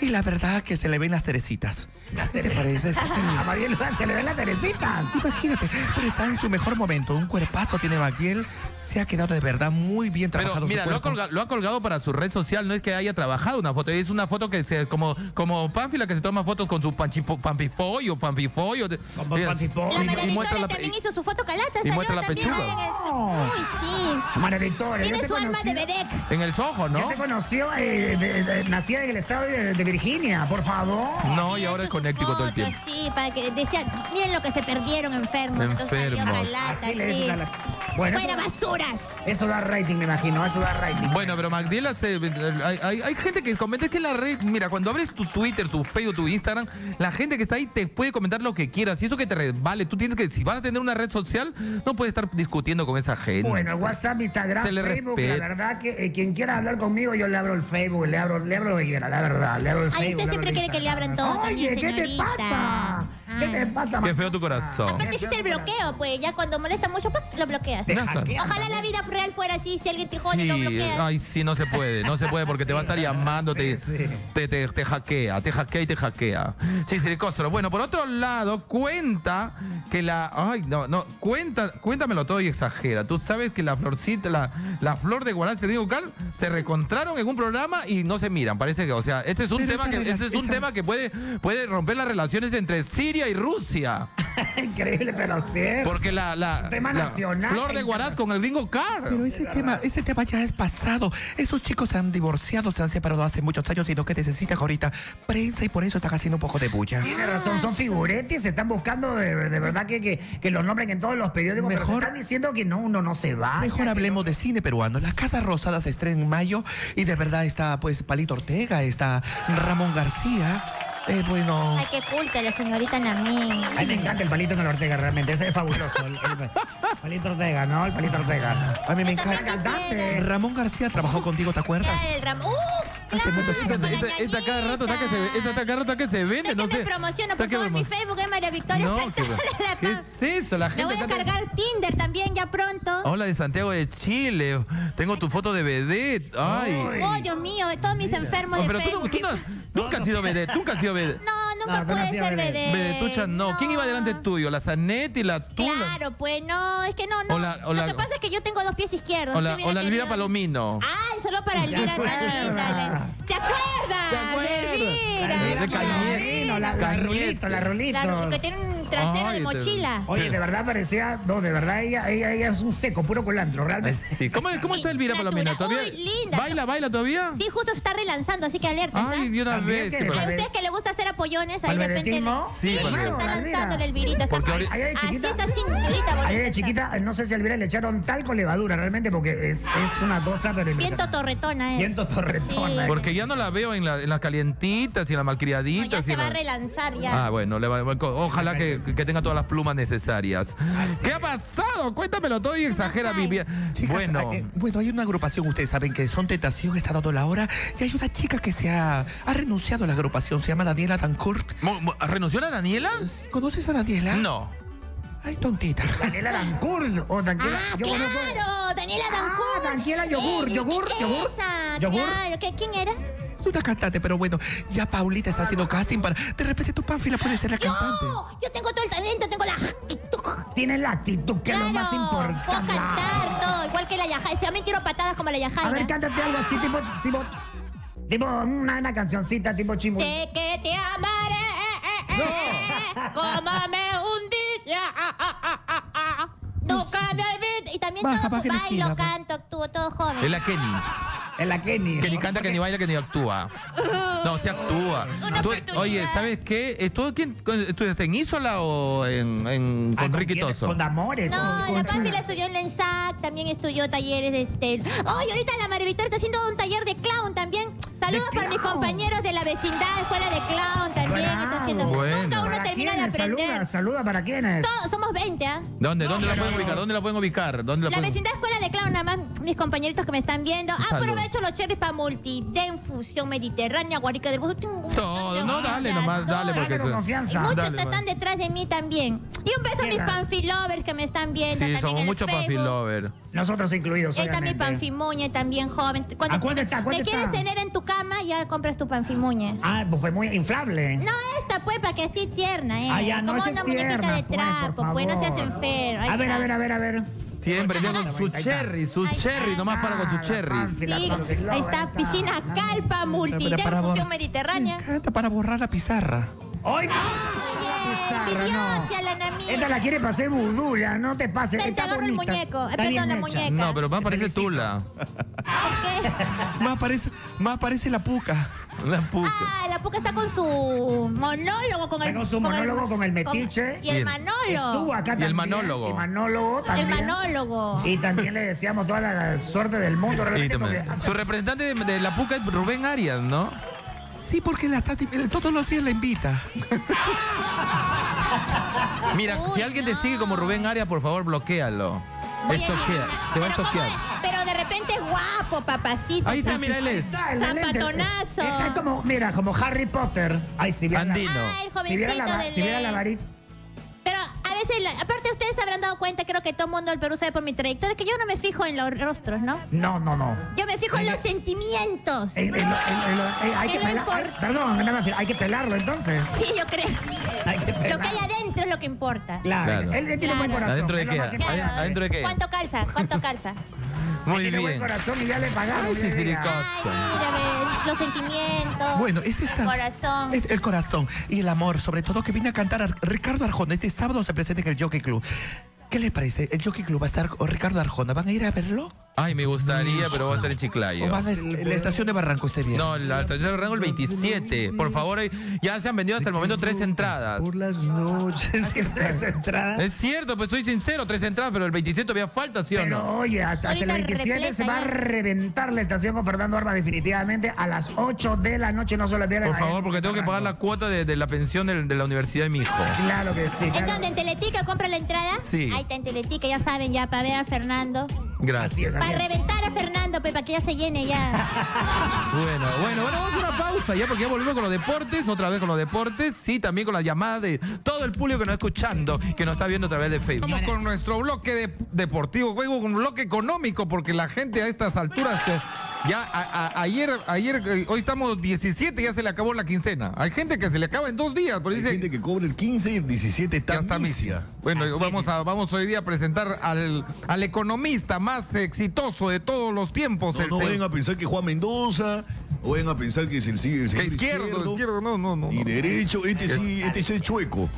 Y la verdad que se le ven las teresitas. ¿Te parece? Sí. A Magdiel Lugaz se le ven las teresitas. Imagínate, pero está en su mejor momento. Un cuerpazo tiene Magdiel. Se ha quedado de verdad muy bien trabajado. Pero mira, lo ha colgado para su red social. No es que haya trabajado una foto. Es una foto que se, como Pánfila que se toma fotos con su pampifolio. La María Victoria también hizo su foto calata. Y muestra la pechuga. Uy, sí. María Victoria, yo te conocí. Tiene su alma de vedette. En el Soho, ¿no? Yo te conocí, nacía en el estado de Virginia, por favor. No, y ahora el Connecticut todo el tiempo. Sí, para que decían, miren lo que se perdieron enfermos. Enfermos. Así le dices a la... Bueno, ¡fuera basuras! Eso da rating, me imagino, eso da rating. Bueno, pero MacDill hace... Hay gente que comenta, es que la red... Mira, cuando abres tu Twitter, tu Facebook, tu Instagram, la gente que está ahí te puede comentar lo que quieras. Y eso que te resbale, tú tienes que... Si vas a tener una red social, no puedes estar discutiendo con esa gente. Bueno, WhatsApp, Instagram, Facebook, respeta. La verdad que quien quiera hablar conmigo, yo le abro el Facebook, le abro lo que quiera, la verdad, le abro el Facebook. Ay, usted siempre quiere que le abran todo. Oye, ¿qué te pasa? ¿Qué te pasa, Qué feo tu corazón. Aparte hiciste el bloqueo, pues, ya cuando molesta mucho, pues, lo bloqueas. Ojalá la vida real fuera así, si alguien te jode, lo bloqueas. Ay, sí, no se puede, no se puede, porque te va a estar llamando, te hackea, te hackea. Sí, Siricósoro. Bueno, por otro lado, cuenta que la... Ay, no, cuéntamelo todo y exagera. Tú sabes que la florcita, la flor de Guaraní Cerníbucal se recontraron en un programa y no se miran, parece que, o sea, este es un tema que puede romper las relaciones entre Siria y Rusia. Increíble, pero cierto. Porque la flor de Guaraz con el gringo Carr. Pero ese tema ya es pasado. Esos chicos se han divorciado, se han separado hace muchos años y lo que necesitan ahorita prensa, y por eso están haciendo un poco de bulla. Tiene razón, son figuretes, se están buscando de verdad que los nombren en todos los periódicos. Mejor, pero se están diciendo que no, uno no se va. Mejor hablemos de cine peruano. La Casa Rosada se estrena en mayo y de verdad está pues Palito Ortega, está Ramón García. Bueno. Ay, qué culta la señorita Namín. Ay, me encanta el Palito con el Ortega, realmente. Ese es fabuloso. El Palito Ortega, ¿no? El Palito Ortega. A mí me encanta. Ramón García trabajó contigo, ¿te acuerdas? El Ramón. Esta cada rato está que se vende. No sé. Promociona, por favor, mi Facebook es María Victoria Santana. ¿Qué es eso? La gente. Me voy a cargar Tinder también ya pronto. Hola, de Santiago de Chile. Tengo tu foto de vedette. Ay. Oh, Dios mío, de todos mis enfermos de Facebook. Pero tú nunca has sido vedette, nunca has sido vedette. Nunca puede ser vedette. Vedetucha no. ¿Quién iba delante tuyo? ¿La Zanetti, la Tula? Claro, pues no, es que no. Lo que pasa es que yo tengo dos pies izquierdos. O la Elvira Palomino. Ay, solo para Elvira Palomino. ¿Te acuerdas? De Cañero, la Rolito. Que tiene un trasero de mochila. Oye, de verdad parecía, no, de verdad ella es un seco, puro culantro, realmente. Sí. ¿Cómo está Elvira Palomino? Muy linda. ¿Baila todavía? Sí, justo se está relanzando, así que alerta. Ay, de una vez. A ustedes que les gusta hacer apollones, ahí de repente. Sí, está lanzando el Elvirita. Así está sin bolita. Ahí de chiquita, no sé si a Elvira le echaron talco o levadura, realmente, porque es una cosa, pero viento torretona es. Viento torretona. Porque ya no la veo en las calientitas y en las malcriaditas. No, ya se va a relanzar ya. Ah, bueno, ojalá que tenga todas las plumas necesarias. ¿Qué ha pasado? Cuéntamelo todo y exagera, Vivian. Bueno, hay una agrupación, ustedes saben que Son Tentación, está dando la hora, y hay una chica que se ha renunciado a la agrupación, se llama Daniela Tancourt. ¿Renunció a Daniela? ¿Conoces a Daniela? No. Ay, tontita. Daniela Dancourt. Oh, Daniela. Ah, claro, Daniela Dancourt. Daniela Yogur. Esa, claro. ¿Quién era? Es una cantante, pero bueno, ya Paulita está haciendo casting para... De repente tu Pánfila puede ser la cantante. Yo tengo todo el talento, tengo la actitud. Tienes la actitud, que claro, es lo más importante. Puedo cantar todo, igual que la Yajaira. Ya me tiro patadas como la Yajaira. A ver, cántate algo así, tipo una cancioncita, tipo chimbo. Sé que te amaré, como me hundí. Nunca me olvides. Y también todo bailo, canto, actúo, todo joven. Es la Kenny. Que ni canta, que ni baila, que ni actúa. No, se actúa. Oye, ¿sabes qué? ¿Tú estudiaste en Isola o con Riquitoso? Con Amores. No, la Pánfila estudió en la ENSAC, también estudió talleres de estel. Oye, ahorita la María Victoria está haciendo un taller de clown también. Saludos para mis compañeros de la vecindad, escuela de clown también. Está haciendo... Nunca uno termina de aprender. Saluda, ¿para quiénes? Todos, somos 20, ¿ah? ¿Dónde la pueden ubicar? La vecindad, escuela de clown, nada más, mis compañeritos que me están viendo. Aprovecho los cherries para multidén, fusión mediterránea, guarica del... Todo, no, dale nomás, dale, porque... Dale con confianza. Muchos están detrás de mí también. Y un beso a mis panfilovers que me están viendo. Sí, somos muchos panfilovers. Nosotros incluidos, obviamente. Ahí está mi panfimuña, también joven. ¿Cuánto está? ¿Te quieres tener en tu cama? Ya compras tu panfimuña. Ah, pues fue muy inflable. No, esta pues, para que así tierna, ¿eh? Ah, ya, no, esa es tierna, de trapo, pues, no se hacen feos. A ver. Siempre ya con su cherry, nomás para con su cherry. Sí, ahí está, piscina calpa, multidén, fusión mediterránea. Me encanta, para borrar la pizarra. ¡Ay! bizarra, no. La nanita. Esta la quiere pasar budula, no te pases. Está bonita. El muñeco, está bien la muñeca. No, pero más parece tula. ¿Qué? Más parece la puca. La puca. Ah, la puca está con su monólogo, con el... Está con su monólogo, con el metiche. Con, y el manólogo. Estuvo acá también. Y el manólogo. Y manólogo también. El manólogo. Y también le deseamos toda la suerte del mundo. Porque, su representante de la puca es Rubén Arias, ¿no? Sí, porque la está, todos los días la invita. Mira, uy, si alguien te sigue como Rubén Arias, por favor, bloquéalo. Esto queda, te va a toquear. Pero de repente es guapo, papacito. Ahí está, mira, él es. Zapatonazo. Está como, mira, como Harry Potter. Ay, si viera Andino. La, si viera la, si viera la varita. Pero a veces, aparte ustedes se habrán dado cuenta, creo que todo el mundo del Perú sabe por mi trayectoria, que yo no me fijo en los rostros, ¿no? No, no, no. Yo me fijo en los sentimientos. Perdón, hay que pelarlo entonces. Sí, yo creo. Hay que pelarlo. Lo que hay adentro es lo que importa. Claro. Él tiene buen corazón. ¿Adentro de qué? ¿Adentro de qué? ¿Cuánto calza? ¿Cuánto calza? Muy bien. Tiene buen corazón y ya le pagamos. Ay, mírame, los sentimientos. Bueno, este está. El corazón. El corazón y el amor, sobre todo, que viene a cantar Ricardo Arjona. Este sábado se presenta en el Jockey Club. ¿Qué les parece? El Jockey Club va a estar con Ricardo Arjona. ¿Van a ir a verlo? Ay, me gustaría, pero va a estar en Chiclayo. ¿O van a la estación de Barranco este viernes? No, la estación de Barranco el 27. Por favor, ya se han vendido hasta el momento 3 entradas. Por las noches. ¿3 entradas? Es cierto, pues soy sincero, 3 entradas, pero el 27 todavía falta, ¿sí o no? Pero oye, hasta el 27 se va a reventar la estación con Fernando Armas definitivamente a las 8 de la noche. No se la pierdan. Por favor, porque tengo que pagar la cuota de la pensión de la universidad de mi hijo. Claro que sí. Claro. ¿Entonces en Teletica compra la entrada? Sí. Ahí está en Teletica, ya saben, ya para ver a Fernando. Gracias. Para reventar a Fernando, Pepa, que ya se llene ya. Bueno, vamos a una pausa ya, porque ya volvemos con los deportes, otra vez con los deportes, sí, también con las llamadas de todo el público que nos está escuchando, que nos está viendo a través de Facebook. Vamos con nuestro bloque deportivo, juego un bloque económico, porque la gente a estas alturas... Ya ayer, hoy estamos 17, ya se le acabó la quincena. Hay gente que se le acaba en 2 días. Pero hay gente que cobra el 15 y el 17 está misia. Bueno, vamos hoy día a presentar al economista más exitoso de todos los tiempos. No vayan a pensar que Juan Mendoza, o vayan a pensar que es el señor que izquierdo, no. Y derecho, este es chueco.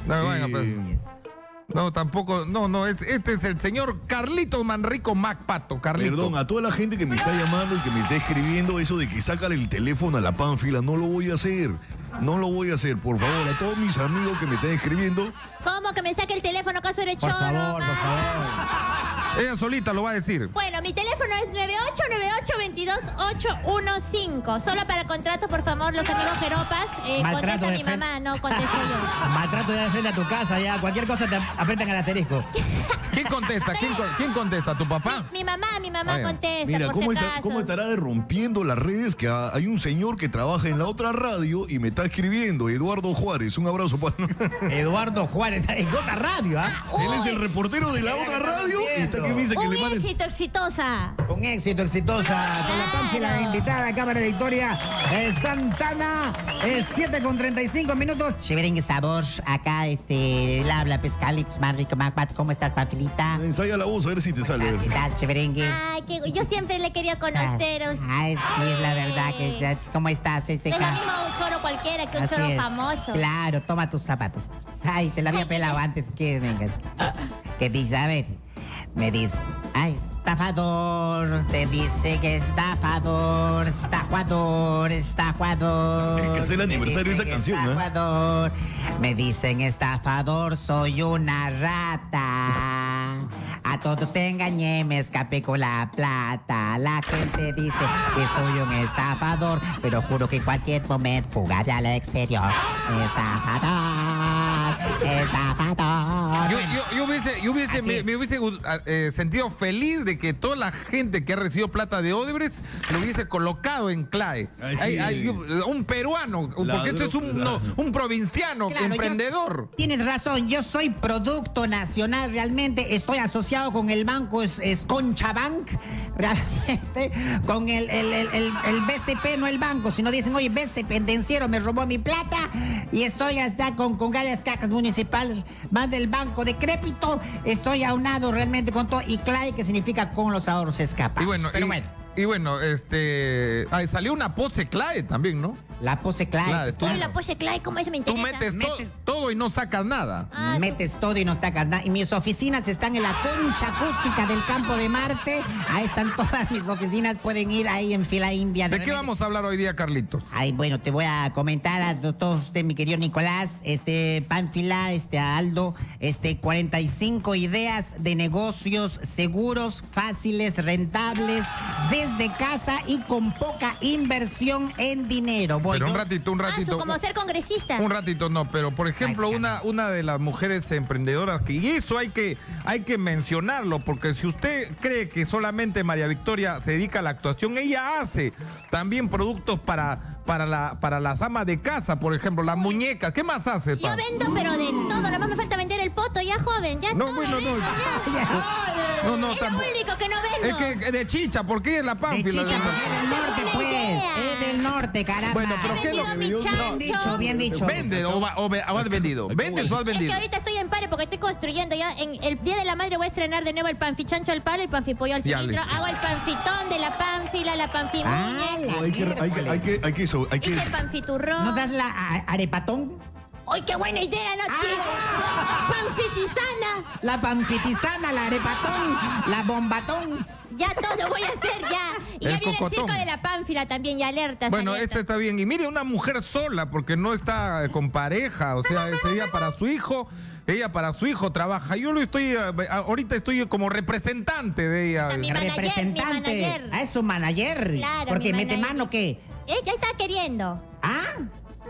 No, no, tampoco, no, este es el señor Carlitos Manrico Macpato, Carlitos. Perdón, a toda la gente que me está llamando y que me está escribiendo eso de que sacan el teléfono a la pánfila, no lo voy a hacer, por favor, a todos mis amigos que me están escribiendo. ¿Cómo que me saque el teléfono, acaso eres choro? Por favor. Ella solita lo va a decir. Bueno, mi teléfono es 989822815. Solo para contratos, por favor, los amigos jeropas. Contesta a mi mamá, no contesto yo. Maltrato ya de frente a tu casa, ya. Cualquier cosa te apretan el asterisco. ¿Quién contesta? ¿Quién contesta? ¿Tu papá? Mi mamá contesta. Mira, por ¿cómo estará derrumpiendo las redes? Que hay un señor que trabaja en la otra radio y me está escribiendo, Eduardo Juárez. Un abrazo para... Eduardo Juárez, en otra radio, ¿ah? Él es el reportero de la otra radio y está que me dice que le manden... Un éxito exitosa. Con la pánfila invitada a Cámara de Victoria, Santana, 7:35 minutos. Chévere, sabor, acá, la habla Pescalitz, Manrico Macpato. ¿Cómo estás, Pafilita? Ensaya la voz, a ver si te sale. ¿Qué tal, chéverengue? Ay, yo siempre le quería conoceros. Ay, sí, es la verdad que... ¿Cómo estás? Es lo mismo un choro cualquiera que un choro famoso. Claro, toma tus zapatos. Ay, te la había pelado antes que vengas. ¿Qué dices? A ver... Me dice, ay, estafador, te dice que estafador, estafador. Es que es el aniversario de esa canción, estafador, ¿eh? Me dicen estafador, soy una rata. A todos engañé, me escapé con la plata. La gente dice que soy un estafador, pero juro que en cualquier momento fugaré al exterior. Estafador. Yo me hubiese sentido feliz de que toda la gente que ha recibido plata de Odebrecht lo hubiese colocado en CLAE. Un peruano, porque esto es un provinciano, claro, emprendedor. Tienes razón, yo soy producto nacional, realmente estoy asociado con el banco Sconchabank, realmente, con el BCP, no el banco, sino dicen, oye, BCP pendenciero me robó mi plata y estoy hasta con las cajas municipales, más del banco decrépito, estoy aunado realmente con todo, y CLAE, que significa con los ahorros escapados. Y bueno, salió una pose CLAE también, ¿no? La pose clave. Claro, tú, la pose clave, ¿cómo eso me interesa? Tú metes todo y no sacas nada. Ah, metes todo y no sacas nada. Y mis oficinas están en la concha acústica del Campo de Marte. Ahí están todas mis oficinas, pueden ir ahí en fila india. ¿De qué vamos a hablar hoy día, Carlitos? Ay, bueno, te voy a comentar a todos ustedes, mi querido Nicolás, Pánfila, a Aldo, 45 ideas de negocios seguros, fáciles, rentables, desde casa y con poca inversión en dinero. Voy. Pero un ratito. Ah, como ser congresista. Un ratito, no, pero por ejemplo, una de las mujeres emprendedoras, que, y eso hay que mencionarlo, porque si usted cree que solamente María Victoria se dedica a la actuación, ella hace también productos para las amas de casa, por ejemplo, las muñecas. ¿Qué más hace? Yo vendo, pero de todo, nada más me falta vender el poto, ya joven, ya no, todo. Bueno, vendo, no, es lo único que no vendo. Es que de chicha, porque es la Pánfila. De chicha, porque es del norte, caramba. Bueno, pero ¿qué es lo que yo dicho? Bien dicho. ¿Vende o has vendido? ¿Vendes o has vendido? Es que ahorita estoy en pare porque estoy construyendo. Ya en el Día de la Madre voy a estrenar de nuevo el panfichancho al palo, el panfipollo al cilindro. Hago el panfitón de la Pánfila, la panfimuña. Hay que el panfiturrón. ¿No das la arepatón? ¡Ay, qué buena idea, no, tío! ¡Panfitizana! La panfitizana, la arepatón, la bombatón. Ya todo voy a hacer, ya. Y ya viene el circo de la Pánfila también, y alertas. Bueno, esta está bien. Y mire, una mujer sola, porque no está con pareja. O sea, ese día para su hijo... Ella para su hijo trabaja. Yo lo estoy, ahorita estoy como representante de ella. No, mi manager, representante. Mi manager. Ah, es su manager. Claro. Porque mete mano, ¿qué? Ella está queriendo. ¿Ah?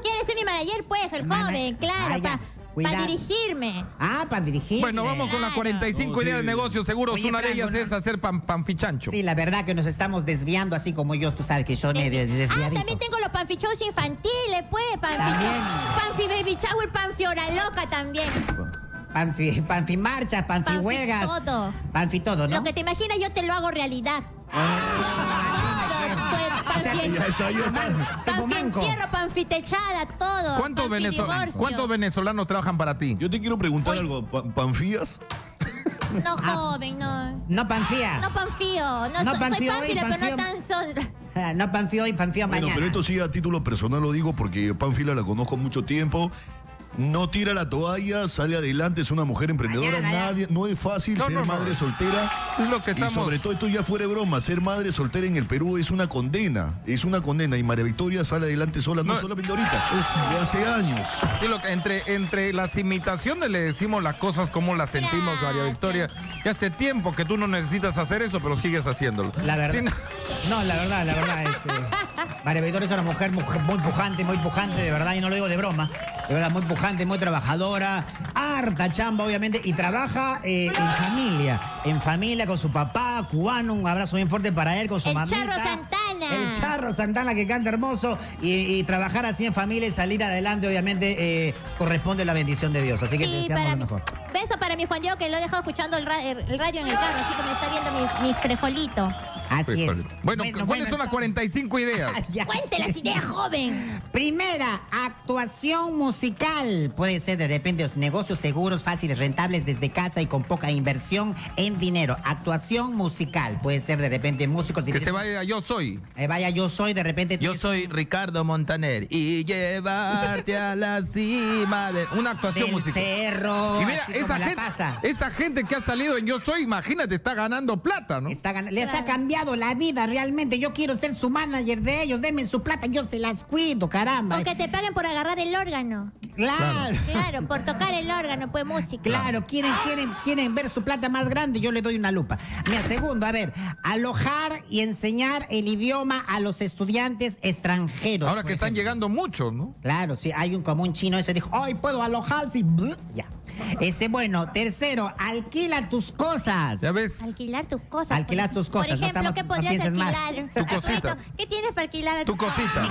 Quiere ser mi manager, pues, el joven, claro, para dirigirme. Ah, para dirigirme. Bueno, vamos con las 45 ideas de negocios seguros. Oye, una de ellas es hacer panfichancho. Sí, la verdad que nos estamos desviando, así como yo, tú sabes que yo me desviadito. Ah, también tengo los panfichos infantiles, pues, panfi baby shower, panfi hora loca también. Panfi marcha, panfi huelgas. Panfi todo, ¿no? Lo que te imaginas yo te lo hago realidad. Panfitierro, panfitechada, todo. ¿Cuántos venezolanos trabajan para ti? Yo te quiero preguntar algo. ¿Panfías? No, joven, no. No panfía. No panfío. No soy panfila, pero no tan son. No panfío y panfío mañana. Bueno, pero esto sí a título personal lo digo porque Pánfila la conozco mucho tiempo. No tira la toalla, sale adelante, es una mujer emprendedora. Nadie, no es fácil ser madre soltera. Es lo que estamos... Y sobre todo, esto ya fuera de broma, ser madre soltera en el Perú es una condena. Es una condena. Y María Victoria sale adelante sola, no solamente ahorita, de hace años. Y lo que, entre las imitaciones le decimos las cosas como las sentimos, María Victoria. Que hace tiempo que tú no necesitas hacer eso, pero sigues haciéndolo. La verdad. No, la verdad. María Victoria es una mujer muy pujante, de verdad, y no lo digo de broma. De verdad, muy pujante, muy trabajadora, harta chamba, obviamente, y trabaja en familia, con su papá, cubano, un abrazo bien fuerte para él, con su mamita. El Charro Santana. El Charro Santana, que canta hermoso, y trabajar así en familia y salir adelante, obviamente, corresponde a la bendición de Dios, así que sí, te deseamos lo mejor. Beso para mi Juan Diego, que lo he dejado escuchando el radio en el carro, así que me está viendo mis frejolitos. Así es. Bueno, ¿cuáles son las 45 ideas? Cuente las ideas, joven. Primera, actuación musical. Puede ser de repente los negocios seguros, fáciles, rentables, desde casa y con poca inversión en dinero. Actuación musical. Puede ser de repente músicos. Que se vaya Yo Soy. Vaya Yo Soy, de repente. Yo soy Ricardo Montaner y llevarte a la cima de una actuación musical. Cerro. Y mira, esa gente que ha salido en Yo Soy, imagínate, está ganando plata, ¿no? Les ha cambiado la vida realmente. Yo quiero ser su manager de ellos, denme su plata, yo se las cuido, caramba. Aunque te paguen por agarrar el órgano. Claro, por tocar el órgano, pues música. Claro, quieren ver su plata más grande, yo le doy una lupa. Mira, segundo, alojar y enseñar el idioma a los estudiantes extranjeros. Ahora que están llegando muchos, ¿no? Claro, sí, hay un chino ese dijo, ay, puedo alojar, sí, ya. Tercero, alquila tus cosas. ¿Ya ves? Alquilar tus cosas. Por ejemplo, ¿qué podrías alquilar? Tu cosita. ¿Qué tienes para alquilar? Tu cosita.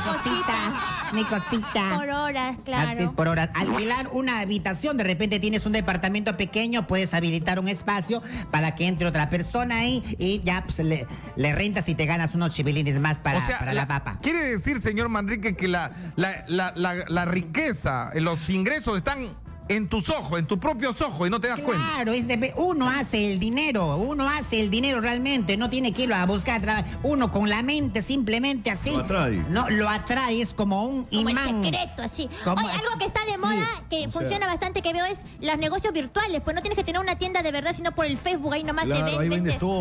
Mi cosita. Por horas, claro. Así es, por horas. Alquilar una habitación. De repente tienes un departamento pequeño, puedes habilitar un espacio para que entre otra persona ahí y ya pues, le rentas y te ganas unos chivilines más para la papa. Quiere decir, señor Manrique, que la riqueza, los ingresos están... en tus ojos, en tus propios ojos, y no te das cuenta. Claro, uno hace el dinero, realmente, no tiene que ir a buscar trabajo. Uno con la mente simplemente así. Lo atrae. No, lo atrae, es como un imán. Como el secreto, así. Como oye, algo que está de moda, que funciona bastante, que veo, es los negocios virtuales. Pues no tienes que tener una tienda de verdad, sino por el Facebook, ahí nomás te venden. De todo,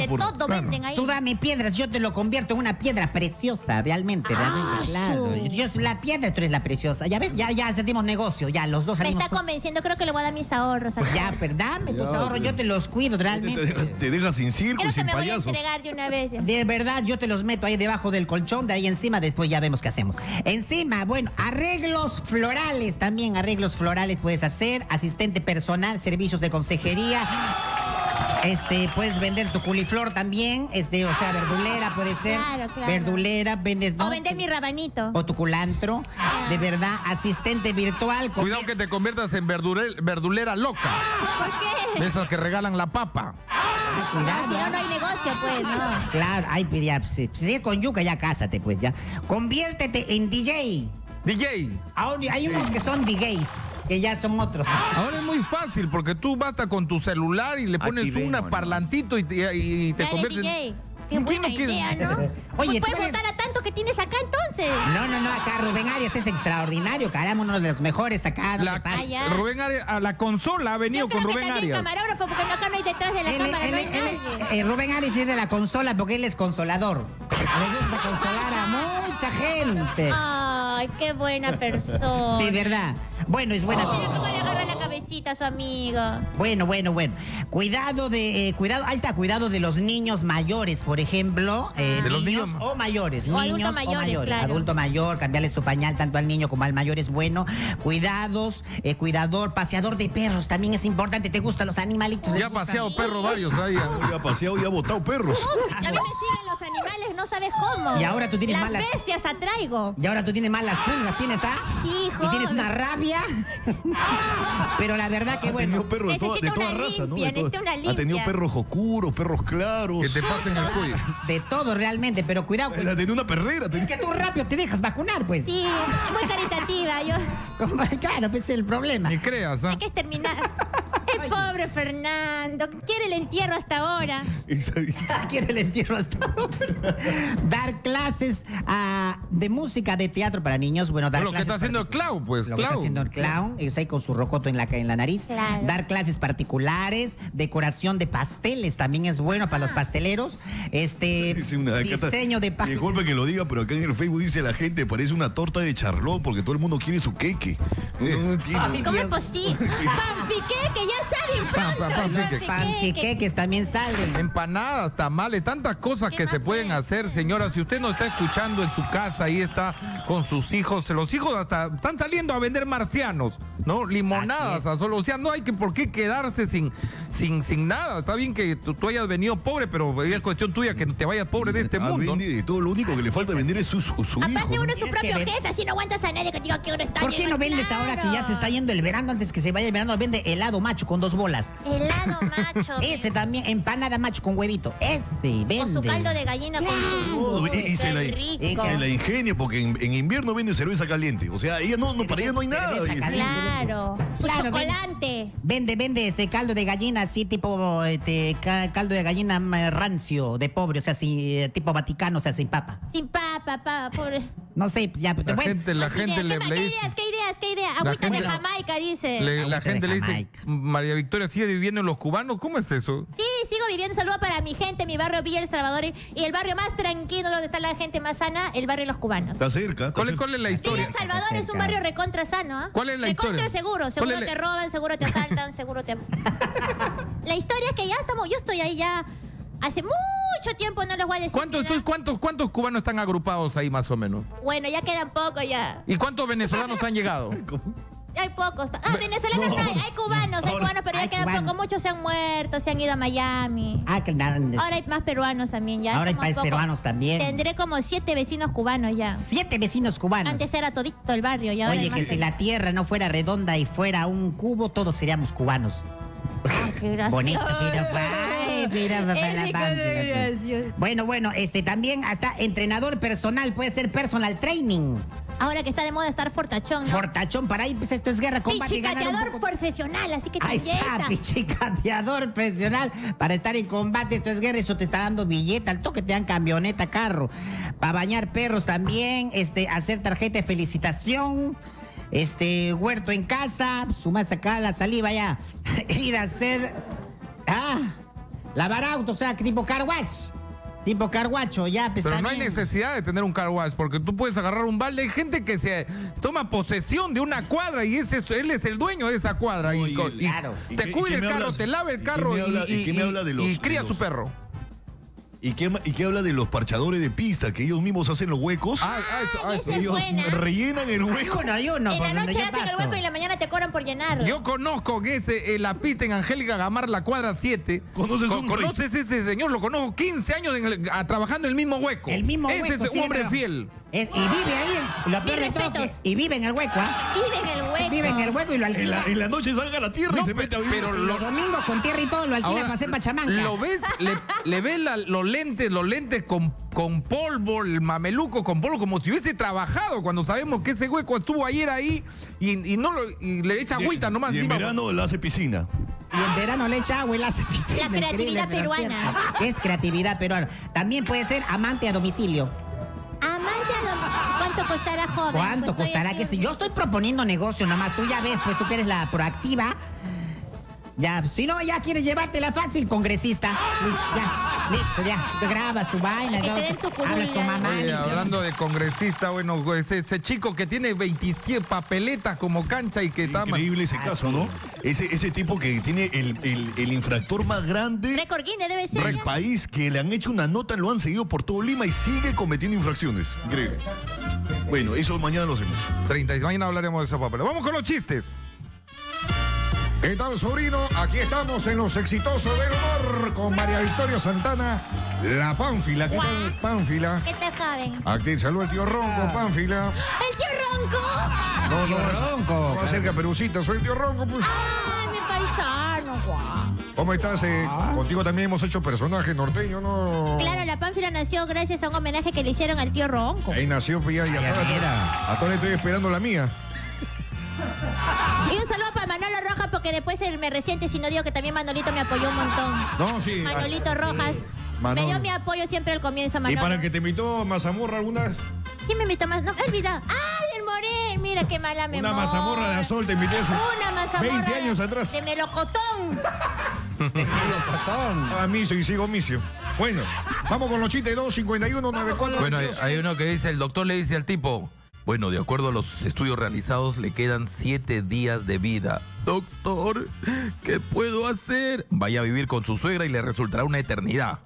venden ahí. Tú dame piedras, yo te lo convierto en una piedra preciosa, realmente, claro. Yo soy la piedra, tú eres la preciosa. Ya ves, ya sentimos negocio, ya los dos salimos. Me está convenciendo, creo que le voy a dar mis ahorros. Ya, perdame tus ahorros, yo te los cuido realmente. Te dejas sin circo, sin payasos. Creo que me voy a entregar de una vez ya. De verdad, yo te los meto ahí debajo del colchón, de ahí encima, después ya vemos qué hacemos. Encima, bueno, arreglos florales también, puedes hacer, asistente personal, servicios de consejería. Puedes vender tu coliflor también, o sea, verdulera puede ser. Claro, claro. Verdulera, vendes... ¿no? O vender mi rabanito. O tu culantro. Ah. De verdad, asistente virtual. Cuidado que te conviertas en verdulera loca. ¿Por qué? De esas que regalan la papa. Cuidado. No, si no, no hay negocio, pues, no. Claro, ay, ya, si es con yuca, ya cásate, pues, ya. Conviértete en DJ. DJ. Ahora, hay unos que son DJs. Que ya son otros. Ahora es muy fácil porque tú basta con tu celular y le pones una parlantito y te conviertes... DJ. Qué buena idea, ¿no? Oye, puedes votar a tanto que tienes acá entonces. No, acá Rubén Arias es extraordinario, caramba, uno de los mejores acá. Rubén Arias, a la consola ha venido con Rubén Arias. Camarógrafo, porque acá no hay detrás de la cámara, no hay nadie. Rubén Arias es de la consola porque él es consolador. Le gusta consolar a mucha gente. Ay, qué buena persona. De verdad. Bueno, es buena persona. Mira cómo le agarra la cabecita a su amigo. Bueno. Cuidado, ahí está, cuidado de los niños mayores, por ejemplo. De los niños o mayores. O niños mayores, o mayores. Claro. Adulto mayor, cambiarle su pañal tanto al niño como al mayor es bueno. Cuidados, cuidador, paseador de perros también es importante. ¿Te gustan los animalitos? Ya ha paseado perros varios ahí. Ya ha paseado y ha botado perros. A mí me siguen los animales, no sabes cómo. Y ahora tú tienes malas... Las bestias atraigo. Y ahora tú tienes malas pulgas, tienes hijo. Y tienes una rabia. Pero la verdad que bueno. Ha tenido perros de toda raza, ¿no? Ha tenido perros oscuros, perros claros. Que te pasen el cuello. De todo realmente, pero cuidado. La tenía una perrera. Es que tú rápido te dejas vacunar, pues. Sí, muy caritativa. Claro, pues es el problema. Ni creas, hay que exterminar. El pobre Fernando. Quiere el entierro hasta ahora. Dar clases de música, de teatro para niños. Bueno, dar clases. Lo que está haciendo el clown, pues. Lo que está haciendo el clown, es ahí con su rocoto en la nariz. Claro. Dar clases particulares, decoración de pasteles también es bueno para los pasteleros. Diseño de pasteles. Disculpe que lo diga, pero acá en el Facebook dice la gente, parece una torta de Charlotte porque todo el mundo quiere su queque. Y come postín. Panfiqueque, ya salen. Panfiqueques también salen. Empanadas, tamales, tantas cosas que se pueden hacer, señora. Si usted no está escuchando en su casa, ahí está con sus hijos. Los hijos hasta están saliendo a vender marcianos, ¿no? Limonadas a solo. O sea, no hay por qué quedarse sin nada. Está bien que tú hayas venido pobre, pero es cuestión tuya que te vayas pobre de este mundo. Todo lo único que le falta vender es su hijo. Aparte uno es su propio jefe, así no aguantas a nadie que diga que uno está... ¿Por qué no vendes ahora que ya se está yendo el verano? Antes que se vaya el verano, vende helado macho con 2 bolas. Helado macho. Ese también, empanada macho con huevito. Ese vende. O su caldo de gallina con huevito. Y se la ingenia porque en invierno vende cerveza caliente. O sea, ella no, para ella no hay nada. Claro. Chocolate. Vende caldo de gallina así tipo caldo de gallina rancio de pobre, o sea, así tipo Vaticano, o sea, sin papa. Sin papa, pobre. No sé, ya, pero bueno. La gente le dice... ¿Qué ideas? Agüita de Jamaica, dice. La gente le dice, María Victoria, ¿sigue viviendo en los cubanos? ¿Cómo es eso? Sí, sigo viviendo. Saludos para mi gente, mi barrio Villa El Salvador. Y el barrio más tranquilo, donde está la gente más sana, el barrio de los cubanos. Está cerca. ¿Cuál es la historia? Villa El Salvador es un barrio recontra sano, ¿eh? ¿Cuál es la historia? Recontra seguro. Seguro te roban, seguro te asaltan, seguro te... La historia es que ya estamos... Yo estoy ahí ya... Hace mucho tiempo, no los voy a decir. ¿Cuántos cubanos están agrupados ahí más o menos? Bueno, ya quedan pocos ya. ¿Y cuántos venezolanos han llegado? ¿Cómo? Hay pocos. Venezolanos hay cubanos, pero ya quedan pocos. Muchos se han muerto, se han ido a Miami. Ahora hay más peruanos también ya. Ahora hay más peruanos también. Tendré como 7 vecinos cubanos ya. 7 vecinos cubanos. Antes era todito el barrio. Y ahora oye, que si la tierra no fuera redonda y fuera un cubo, todos seríamos cubanos. Ay, qué gracioso. Bonito, Bueno, también hasta entrenador personal, puede ser personal training. Ahora que está de moda estar fortachón, ¿no? Fortachón, para ahí pues esto es guerra, combate y ganar un poco. Pichicateador profesional, así que te inyecta. Ahí está, pichicateador profesional. Para estar en combate, esto es guerra, eso te está dando billeta, al toque te dan camioneta, carro. Para bañar perros también, hacer tarjeta de felicitación, huerto en casa, sumas acá la saliva ya. Ir a hacer, lavar autos, o sea, tipo car wash. Tipo carguacho, ya, pues. Pero también no hay necesidad de tener un carguacho, porque tú puedes agarrar un balde. Hay gente que se toma posesión de una cuadra y él es el dueño de esa cuadra. Oye, claro. Te cuida el carro, te lava el carro y cría su perro. ¿Y qué habla de los parchadores de pista? Que ellos mismos hacen los huecos. Ellos rellenan el hueco. Hay uno, en la noche hacen el hueco y en la mañana te cobran por llenarlo. Yo conozco la pista en Angélica Gamar, la cuadra 7. ¿Conoces ese señor? Lo conozco 15 años trabajando en el mismo hueco. Ese es un hombre fiel. Y vive ahí. Lo peor de todo, y vive en el hueco. Vive en el hueco y lo alquila. En la noche salga a la tierra y se mete a vivir. Los domingos con tierra y todo lo alquila para hacer pachamanca. ¿Lo ves? Le ves los lentes con polvo, el mameluco con polvo, como si hubiese trabajado, cuando sabemos que ese hueco estuvo ayer ahí y le echa agüita nomás. Y en verano le hace piscina. Y en verano le echa agua y le hace piscina. La creatividad peruana. Es creatividad peruana. También puede ser amante a domicilio. ¿Cuánto costará, joven? ¿Cuánto costará? Que si yo estoy proponiendo negocio nomás, tú ya ves, pues tú que eres la proactiva. Ya, si no, ya quieres llevártela fácil, congresista. Listo, ya. Te grabas tu vaina, hablas con mamá. Oye, hablando de congresista, bueno, ese chico que tiene 27 papeletas como cancha y que está... Increíble ese caso, ¿no? Ese tipo que tiene el infractor más grande... Récord Guinness debe ser. ...del país, que le han hecho una nota, lo han seguido por todo Lima y sigue cometiendo infracciones. Increíble. Bueno, eso mañana lo hacemos. 30, y mañana hablaremos de esos papeles. Vamos con los chistes. ¿Qué tal, sobrino? Aquí estamos en Los Exitosos del Humor con María Victoria Santana, la Pánfila. ¿Qué tal, Pánfila? ¿Qué tal, joven? Aquí saluda el tío Ronco, Pánfila. ¿El tío Ronco? No, no, Ronco. No, acerca, Perucita, soy el tío Ronco, pues. ¡Ay, mi paisano, guau! ¿Cómo estás? Contigo también hemos hecho personajes norteños, ¿no? Claro, la Pánfila nació gracias a un homenaje que le hicieron al tío Ronco. Ahí nació, pues, y a todos estoy esperando la mía. Y un saludo para Manolo Rojas, porque después me resiente si no digo que también Manolito me apoyó un montón. No, sí. Manolito Rojas. Manolo. Me dio mi apoyo siempre al comienzo, Manolo. ¿Y para el que te invitó Mazamorra alguna vez? ¿Quién me invitó más? No, he olvidado. ¡Ah, el Morel! Mira qué mala memoria. Una mazamorra de azul te invité hace 20 años atrás. De melocotón. A miso y sigo misio. Bueno, vamos con los chistes. 251-94. Bueno, hay uno que dice, el doctor le dice al tipo... Bueno, de acuerdo a los estudios realizados, le quedan 7 días de vida. Doctor, ¿qué puedo hacer? Vaya a vivir con su suegra y le resultará una eternidad.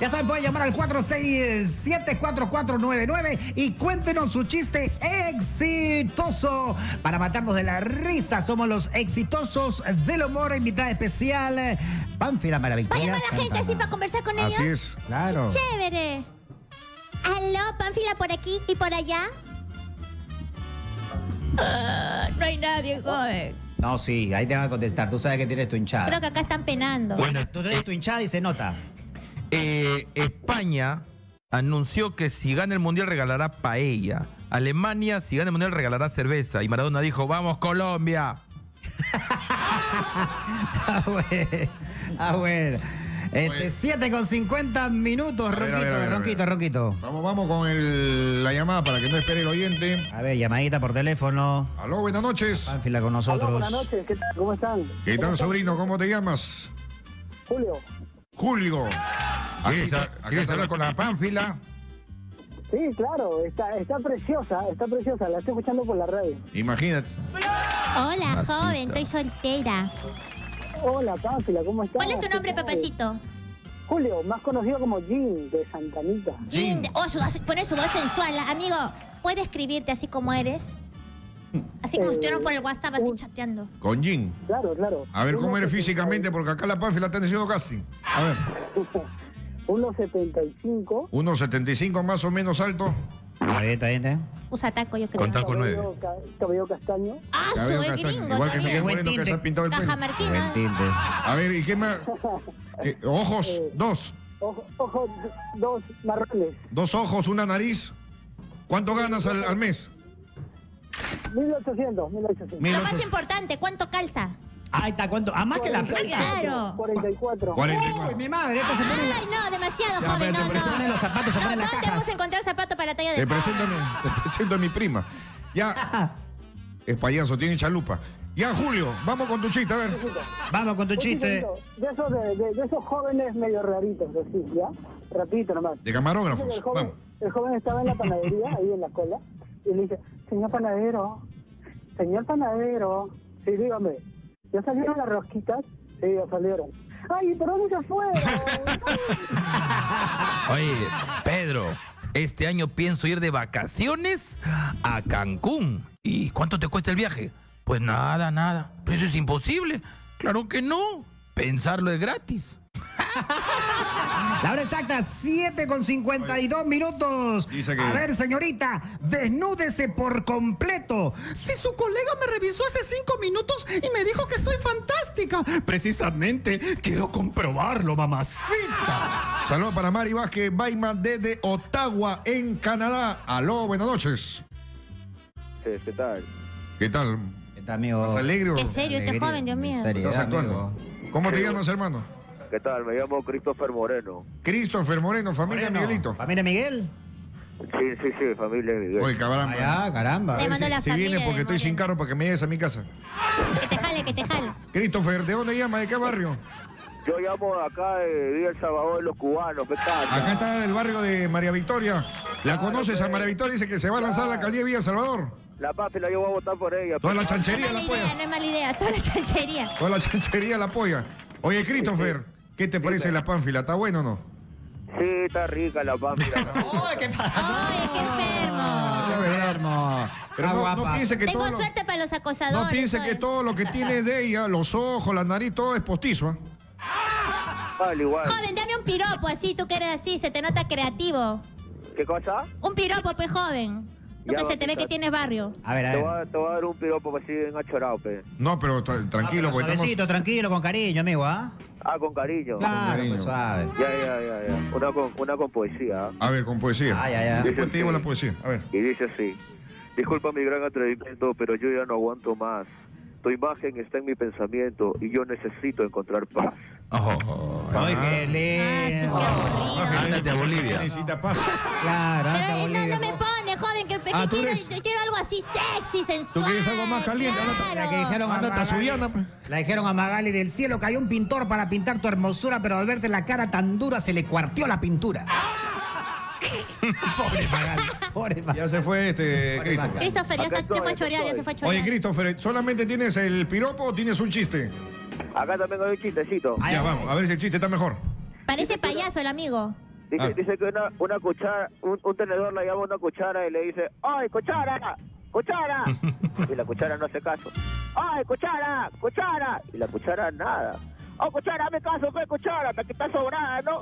Ya saben, pueden llamar al 467-4499 y cuéntenos su chiste exitoso. Para matarnos de la risa, somos Los Exitosos del Humor. Invitada especial, Pánfila Maravilla. Vayan a la gente así para conversar con ellos. Así es, claro. Chévere. Aló, Pánfila, por aquí y por allá. No hay nadie, joven. No, sí, ahí te van a contestar. Tú sabes que tienes tu hinchada. Creo que acá están penando. Bueno, tú tienes tu hinchada y se nota. España anunció que si gana el Mundial regalará paella. Alemania, si gana el Mundial, regalará cerveza. Y Maradona dijo, ¡vamos, Colombia! Ah, bueno. 7:50 minutos, Ronquito. Vamos con la llamada para que no espere el oyente. A ver, llamadita por teléfono. Aló, buenas noches. Pánfila con nosotros. Aló, buenas noches, ¿qué tal? ¿Cómo están? ¿Qué tal, sobrino? ¿Cómo te llamas? Julio. ¿Quieres hablar con la Pánfila? Sí, claro, está preciosa, la estoy escuchando por la radio. Imagínate. Hola, joven, estoy soltera. Hola, Pánfila, ¿cómo estás? ¿Cuál es tu nombre, papacito? Julio, más conocido como Jim de Santanita. Jim, pones su voz sensual. Amigo, ¿puedes escribirte así como eres? Así como si estuvieron por el WhatsApp, así chateando. ¿Con Jim? Claro. A ver, ¿cómo eres físicamente? Porque acá la Pánfila está haciendo casting. A ver. 1.75. 1.75 más o menos alto. Ahí está. Usa taco, yo creo. Con taco 9. Cabello castaño. Ah, soy gringo. Igual que Miguel Moreno, que se ha pintado el pelo. Cajamarquina. A ver, ¿y qué más? Ojos, dos. Ojos, dos marrones. Dos ojos, una nariz. ¿Cuánto ganas al mes? 1.800, 1.800. Lo más importante, ¿cuánto calza? Ahí está, ¿cuánto? ¿A más 44, que la playa? Claro. 44. Uy, mi madre, esta se pone... Ay, la... no, demasiado ya, joven, no. Se ponen los zapatos, se ponen las cajas. No, te vamos a encontrar zapatos para la talla de... Te presento a mi prima. Ya, es payaso, tiene chalupa. Ya, Julio, vamos con tu chiste, a ver. Vamos con tu chiste. De esos jóvenes medio raritos, decís, ¿ya? Rapidito nomás. De camarógrafos, vamos. El joven estaba en la panadería, ahí en la cola, y le dice, señor panadero, sí, dígame, ¿ya salieron las rosquitas? Sí, ya salieron. ¡Ay, pero dónde se fueron! Oye, Pedro, este año pienso ir de vacaciones a Cancún. ¿Y cuánto te cuesta el viaje? Pues nada, nada. Pero eso es imposible. Claro que no. Pensarlo es gratis. La hora exacta, 7:52 minutos. Que... A ver, señorita, desnúdese por completo. Si su colega me revisó hace 5 minutos y me dijo que estoy fantástica. Precisamente, quiero comprobarlo, mamacita. Saludos para Mari Vázquez Baiman desde Ottawa, en Canadá. Aló, buenas noches. ¿Qué tal? ¿Qué tal? ¿Qué tal, amigo? ¿Estás alegre? ¿En serio? ¿Estás joven? Dios mío. ¿Estás actuando? ¿Cómo te llamas, hermano? ¿Qué tal? Me llamo Christopher Moreno. Christopher Moreno, familia Moreno. Miguelito. ¿Familia Miguel? Sí, familia Miguel. Oye, caramba. Ah, caramba. Si vienes porque estoy sin carro para que me lleves a mi casa. Que te jale, que te jale. Christopher, ¿de dónde llamas? ¿De qué barrio? Yo llamo acá de El Salvador de los Cubanos. ¿Qué tal? Acá está el barrio de María Victoria. ¿La conoces a María Victoria? Dice que se va a lanzar a la calle de Villa Salvador. La papi, yo voy a votar por ella. Toda la chanchería la apoya. No es mala idea, toda la chanchería. Toda la chanchería la apoya. Oye, Christopher. ¿Qué te parece la pánfila? ¿Está bueno o no? Sí, está rica la pánfila. ¡Ay, qué enfermo! ¡Qué enfermo! Pero no piense que tengo suerte para los acosadores. No piense que todo lo que tiene de ella, los ojos, la nariz, todo es postizo, ¿eh? Vale, igual. Joven, dame un piropo así, tú que eres así, se te nota creativo. ¿Qué cosa? Un piropo, pues, joven. Tú ya que se te ve que tienes barrio. A ver, a ver. Te voy a dar un piropo así en achorado, pe. No, pero tranquilo, güey. Suavecito, tranquilo, con cariño, amigo, ¿ah? ¿Eh? Ah, con cariño. Claro, pues suave. Ya. Una con poesía. A ver, con poesía. Ya. Después te digo la poesía. A ver. Y dice así. Disculpa mi gran atrevimiento, pero yo ya no aguanto más. Tu imagen está en mi pensamiento y yo necesito encontrar paz. ¡Ay, qué lindo! Ándate a Bolivia. Necesita paz. Claro, pero no me pone, joven, que quiero algo así sexy, sensual. ¿Tú quieres algo más caliente? Claro. La dijeron a Magali del cielo, cayó un pintor para pintar tu hermosura, pero al verte la cara tan dura se le cuarteó la pintura. Pobre Magali, pobre Magali. Ya se fue Christopher. Christopher, ya se fue a chorear. Oye, Christopher, ¿solamente tienes el piropo o tienes un chiste? Acá también hay un chistecito. Ya, vamos, a ver si el chiste está mejor. Parece payaso el amigo. Dice que una cuchara, un tenedor la llama una cuchara y le dice, ¡ay, cuchara! ¡Cuchara! Y la cuchara no hace caso. ¡Ay, cuchara! ¡Cuchara! Y la cuchara nada. ¡Oh, cuchara, hazme caso, fue cuchara! ¡Me está sobrada, ¿no?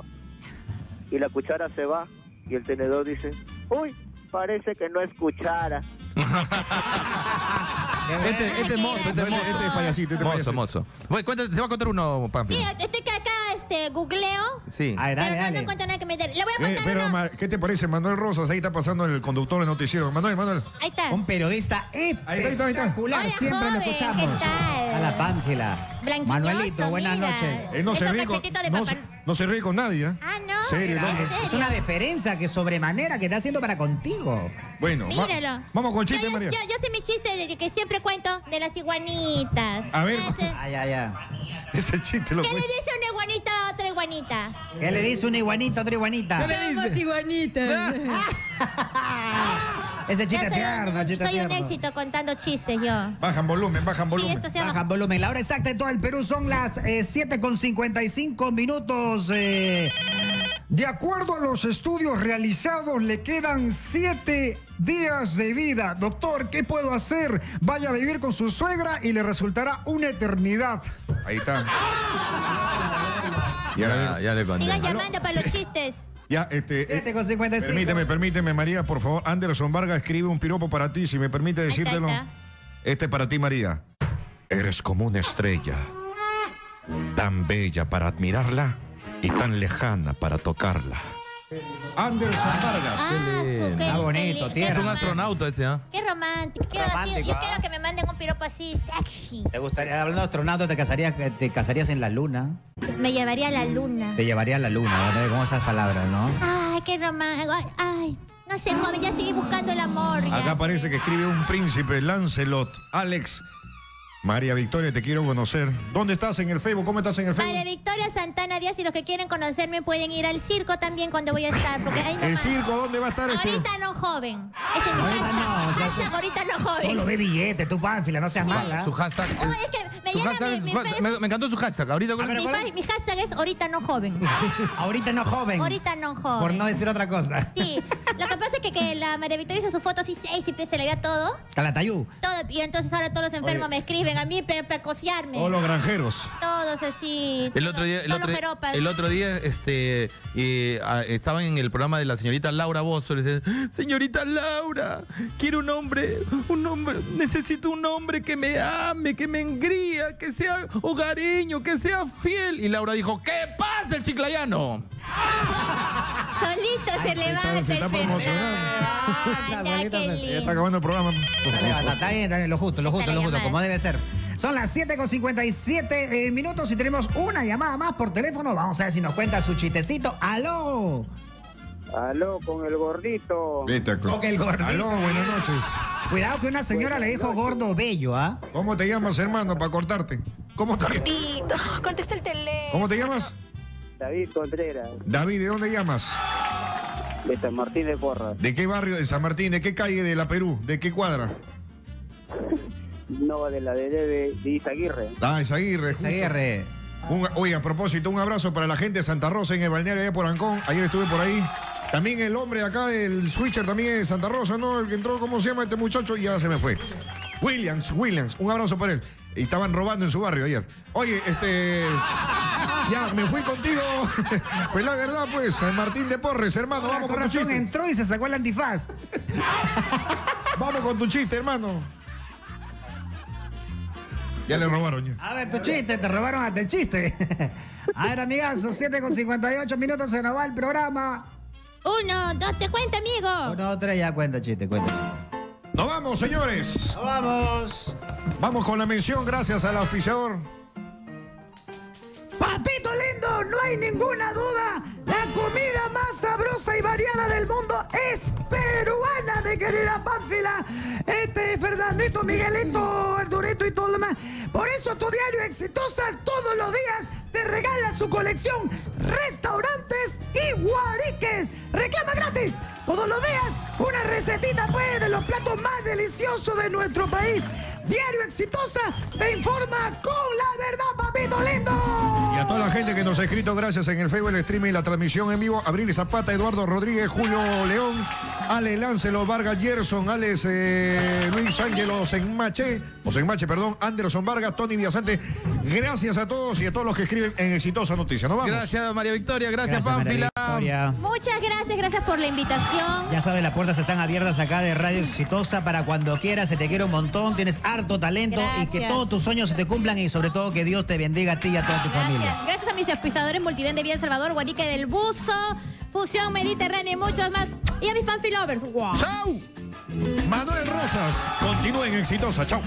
Y la cuchara se va y el tenedor dice, ¡uy! Parece que no es cuchara. Este es payasito. Bueno, cuéntate, se va a contar uno, Pampi. Sí, estoy que acá googleo. Sí. Ay, dale. No encuentro nada que meter. Le voy a contar uno. ¿Qué te parece? Manuel Rosas, ahí está pasando el conductor del noticiero. Manuel. Ahí está. Un periodista espectacular. Hola, siempre lo escuchamos. ¿Qué tal? A la Pángela. Manuelito, buenas noches. No se ríe con nadie, ¿eh? Ah, no. Serio, es una deferencia que sobremanera que está haciendo para contigo. Bueno, vamos con el chiste, María. Yo sé mi chiste de que siempre cuento de las iguanitas. A ver. Ese chiste lo cuento. ¿Qué le dice una iguanita a otra iguanita? ¿Qué le dice una iguanita a otra iguanita? Somos iguanitas. Ese chiste tierno, chiste tierno. Soy un éxito contando chistes yo. Bajan volumen. Sí, bajan volumen. La hora exacta en todo el Perú son las 7:55 minutos. De acuerdo a los estudios realizados, le quedan 7 días de vida. Doctor, ¿qué puedo hacer? Vaya a vivir con su suegra y le resultará una eternidad. Ahí está. Ya le conté. Sigan llamando para los chistes. Ya, 7:55. Permíteme, María, por favor. Anderson Vargas escribe un piropo para ti, si me permite decírtelo. Este es para ti, María. Eres como una estrella, tan bella para admirarla y tan lejana para tocarla. Anderson Vargas. Está bonito, tío. Es un astronauta ese, ¿ah? Qué romántico. Yo quiero que me manden un piropo así sexy. ¿Te gustaría, hablando de astronauta, te casarías en la luna? Me llevaría a la luna. Te llevaría a la luna, ¿no? Con esas palabras, ¿no? Ay, qué romántico. Ay, no sé, joven, ya estoy buscando el amor. Ya. Acá parece que escribe un príncipe, Lancelot, Alex. María Victoria, te quiero conocer. ¿Dónde estás en el Facebook? ¿Cómo estás en el Facebook? María Victoria Santana Díaz, y los que quieren conocerme pueden ir al circo también cuando voy a estar. Porque ahí ¿el circo dónde va a estar? Ahorita no, joven. Ese es mi hashtag. Ahorita no, joven. No lo ve billete, tú, Pánfila, no seas mala. Su hashtag. No, es que me llega me encantó su hashtag. Ahorita mi hashtag es ahorita no, joven. Ahorita no, joven. Ahorita no, joven. Por no decir otra cosa. Sí. Lo que pasa es que la María Victoria hizo su foto así, se le vea todo. Calatayú. Todo. Y entonces ahora todos los enfermos me escriben a mí para cociarme. O los granjeros. Todos así. El otro día estaban en el programa de la señorita Laura Bozzo. Le decían, señorita Laura, quiero un hombre, necesito un hombre que me ame, que me engría, que sea hogareño, que sea fiel. Y Laura dijo, ¿qué pasa el chiclayano? Solito se levanta. Se está promocionando. Está acabando el programa. Está bien, lo justo, como debe ser. Son las 7:57 minutos y tenemos una llamada más por teléfono. Vamos a ver si nos cuenta su chistecito. ¡Aló! Aló, con el gordito. Con el gordito. Aló, buenas noches. Cuidado que una señora le dijo gordo bello, ¿ah? ¿Cómo te llamas, hermano, para cortarte? ¿Cómo te llamas? Gordito, contesta el teléfono. ¿Cómo te llamas? David Contreras. David, ¿de dónde llamas? De San Martín de Porras. ¿De qué barrio de San Martín? ¿De qué calle de la Perú? ¿De qué cuadra? No, de la de Izaguirre. Ah, Izaguirre. Oye, a propósito, un abrazo para la gente de Santa Rosa en el balneario allá por Ancón. Ayer estuve por ahí. También el hombre acá, el switcher también es de Santa Rosa, ¿no? El que entró, ¿cómo se llama este muchacho? Y ya se me fue. Williams. Un abrazo para él. Y estaban robando en su barrio ayer. Oye, ya, me fui contigo. Pues la verdad, pues, San Martín de Porres, hermano. Vamos con tu chiste. Entró y se sacó el antifaz. Vamos con tu chiste, hermano. Ya le robaron. Ya. A ver, tu chiste, te robaron hasta el chiste. A ver, amigazo, 7:58 minutos, se nos va el programa. 1, 2, te cuenta, amigo. 1, 2, 3, ya cuenta chiste. Nos vamos, señores. Nos vamos. Vamos con la mención, gracias al auspiciador. Papito lindo, no hay ninguna duda. La comida más sabrosa y variada del mundo es peruana, mi querida Pánfila. Este es Fernandito, Miguelito, Arturito y todo lo demás. Por eso tu diario Exitosa todos los días te regala su colección restaurantes y guariques. Reclama gratis todos los días una recetita, pues, de los platos más deliciosos de nuestro país. Diario Exitosa te informa con la verdad, papito lindo. Y a toda la gente que nos ha escrito, gracias en el Facebook, el streaming y la transmisión en vivo. Abril Zapata, Eduardo Rodríguez, Julio León, Ale Lancelot, Vargas Gerson, Alex Luis Ángelo Senmache, Anderson Vargas, Tony Villasante. Gracias a todos y a todos los que escriben en Exitosa Noticias. Nos vamos. Gracias, María Victoria. Gracias, Pánfila. Muchas gracias por la invitación. Ya sabes, las puertas están abiertas acá de Radio Exitosa para cuando quieras. Se te quiere un montón, tienes harto talento. Gracias. Y que todos tus sueños se te cumplan y sobre todo que Dios te bendiga a ti y a toda tu familia. Gracias a mis auspiciadores, Multiven de Vía El Salvador, Guarique del Buzo, Fusión Mediterránea y muchos más. Y a mis Pánfilovers. ¡Wow! ¡Chao! Manuel Rosas, continúen Exitosa. ¡Chao!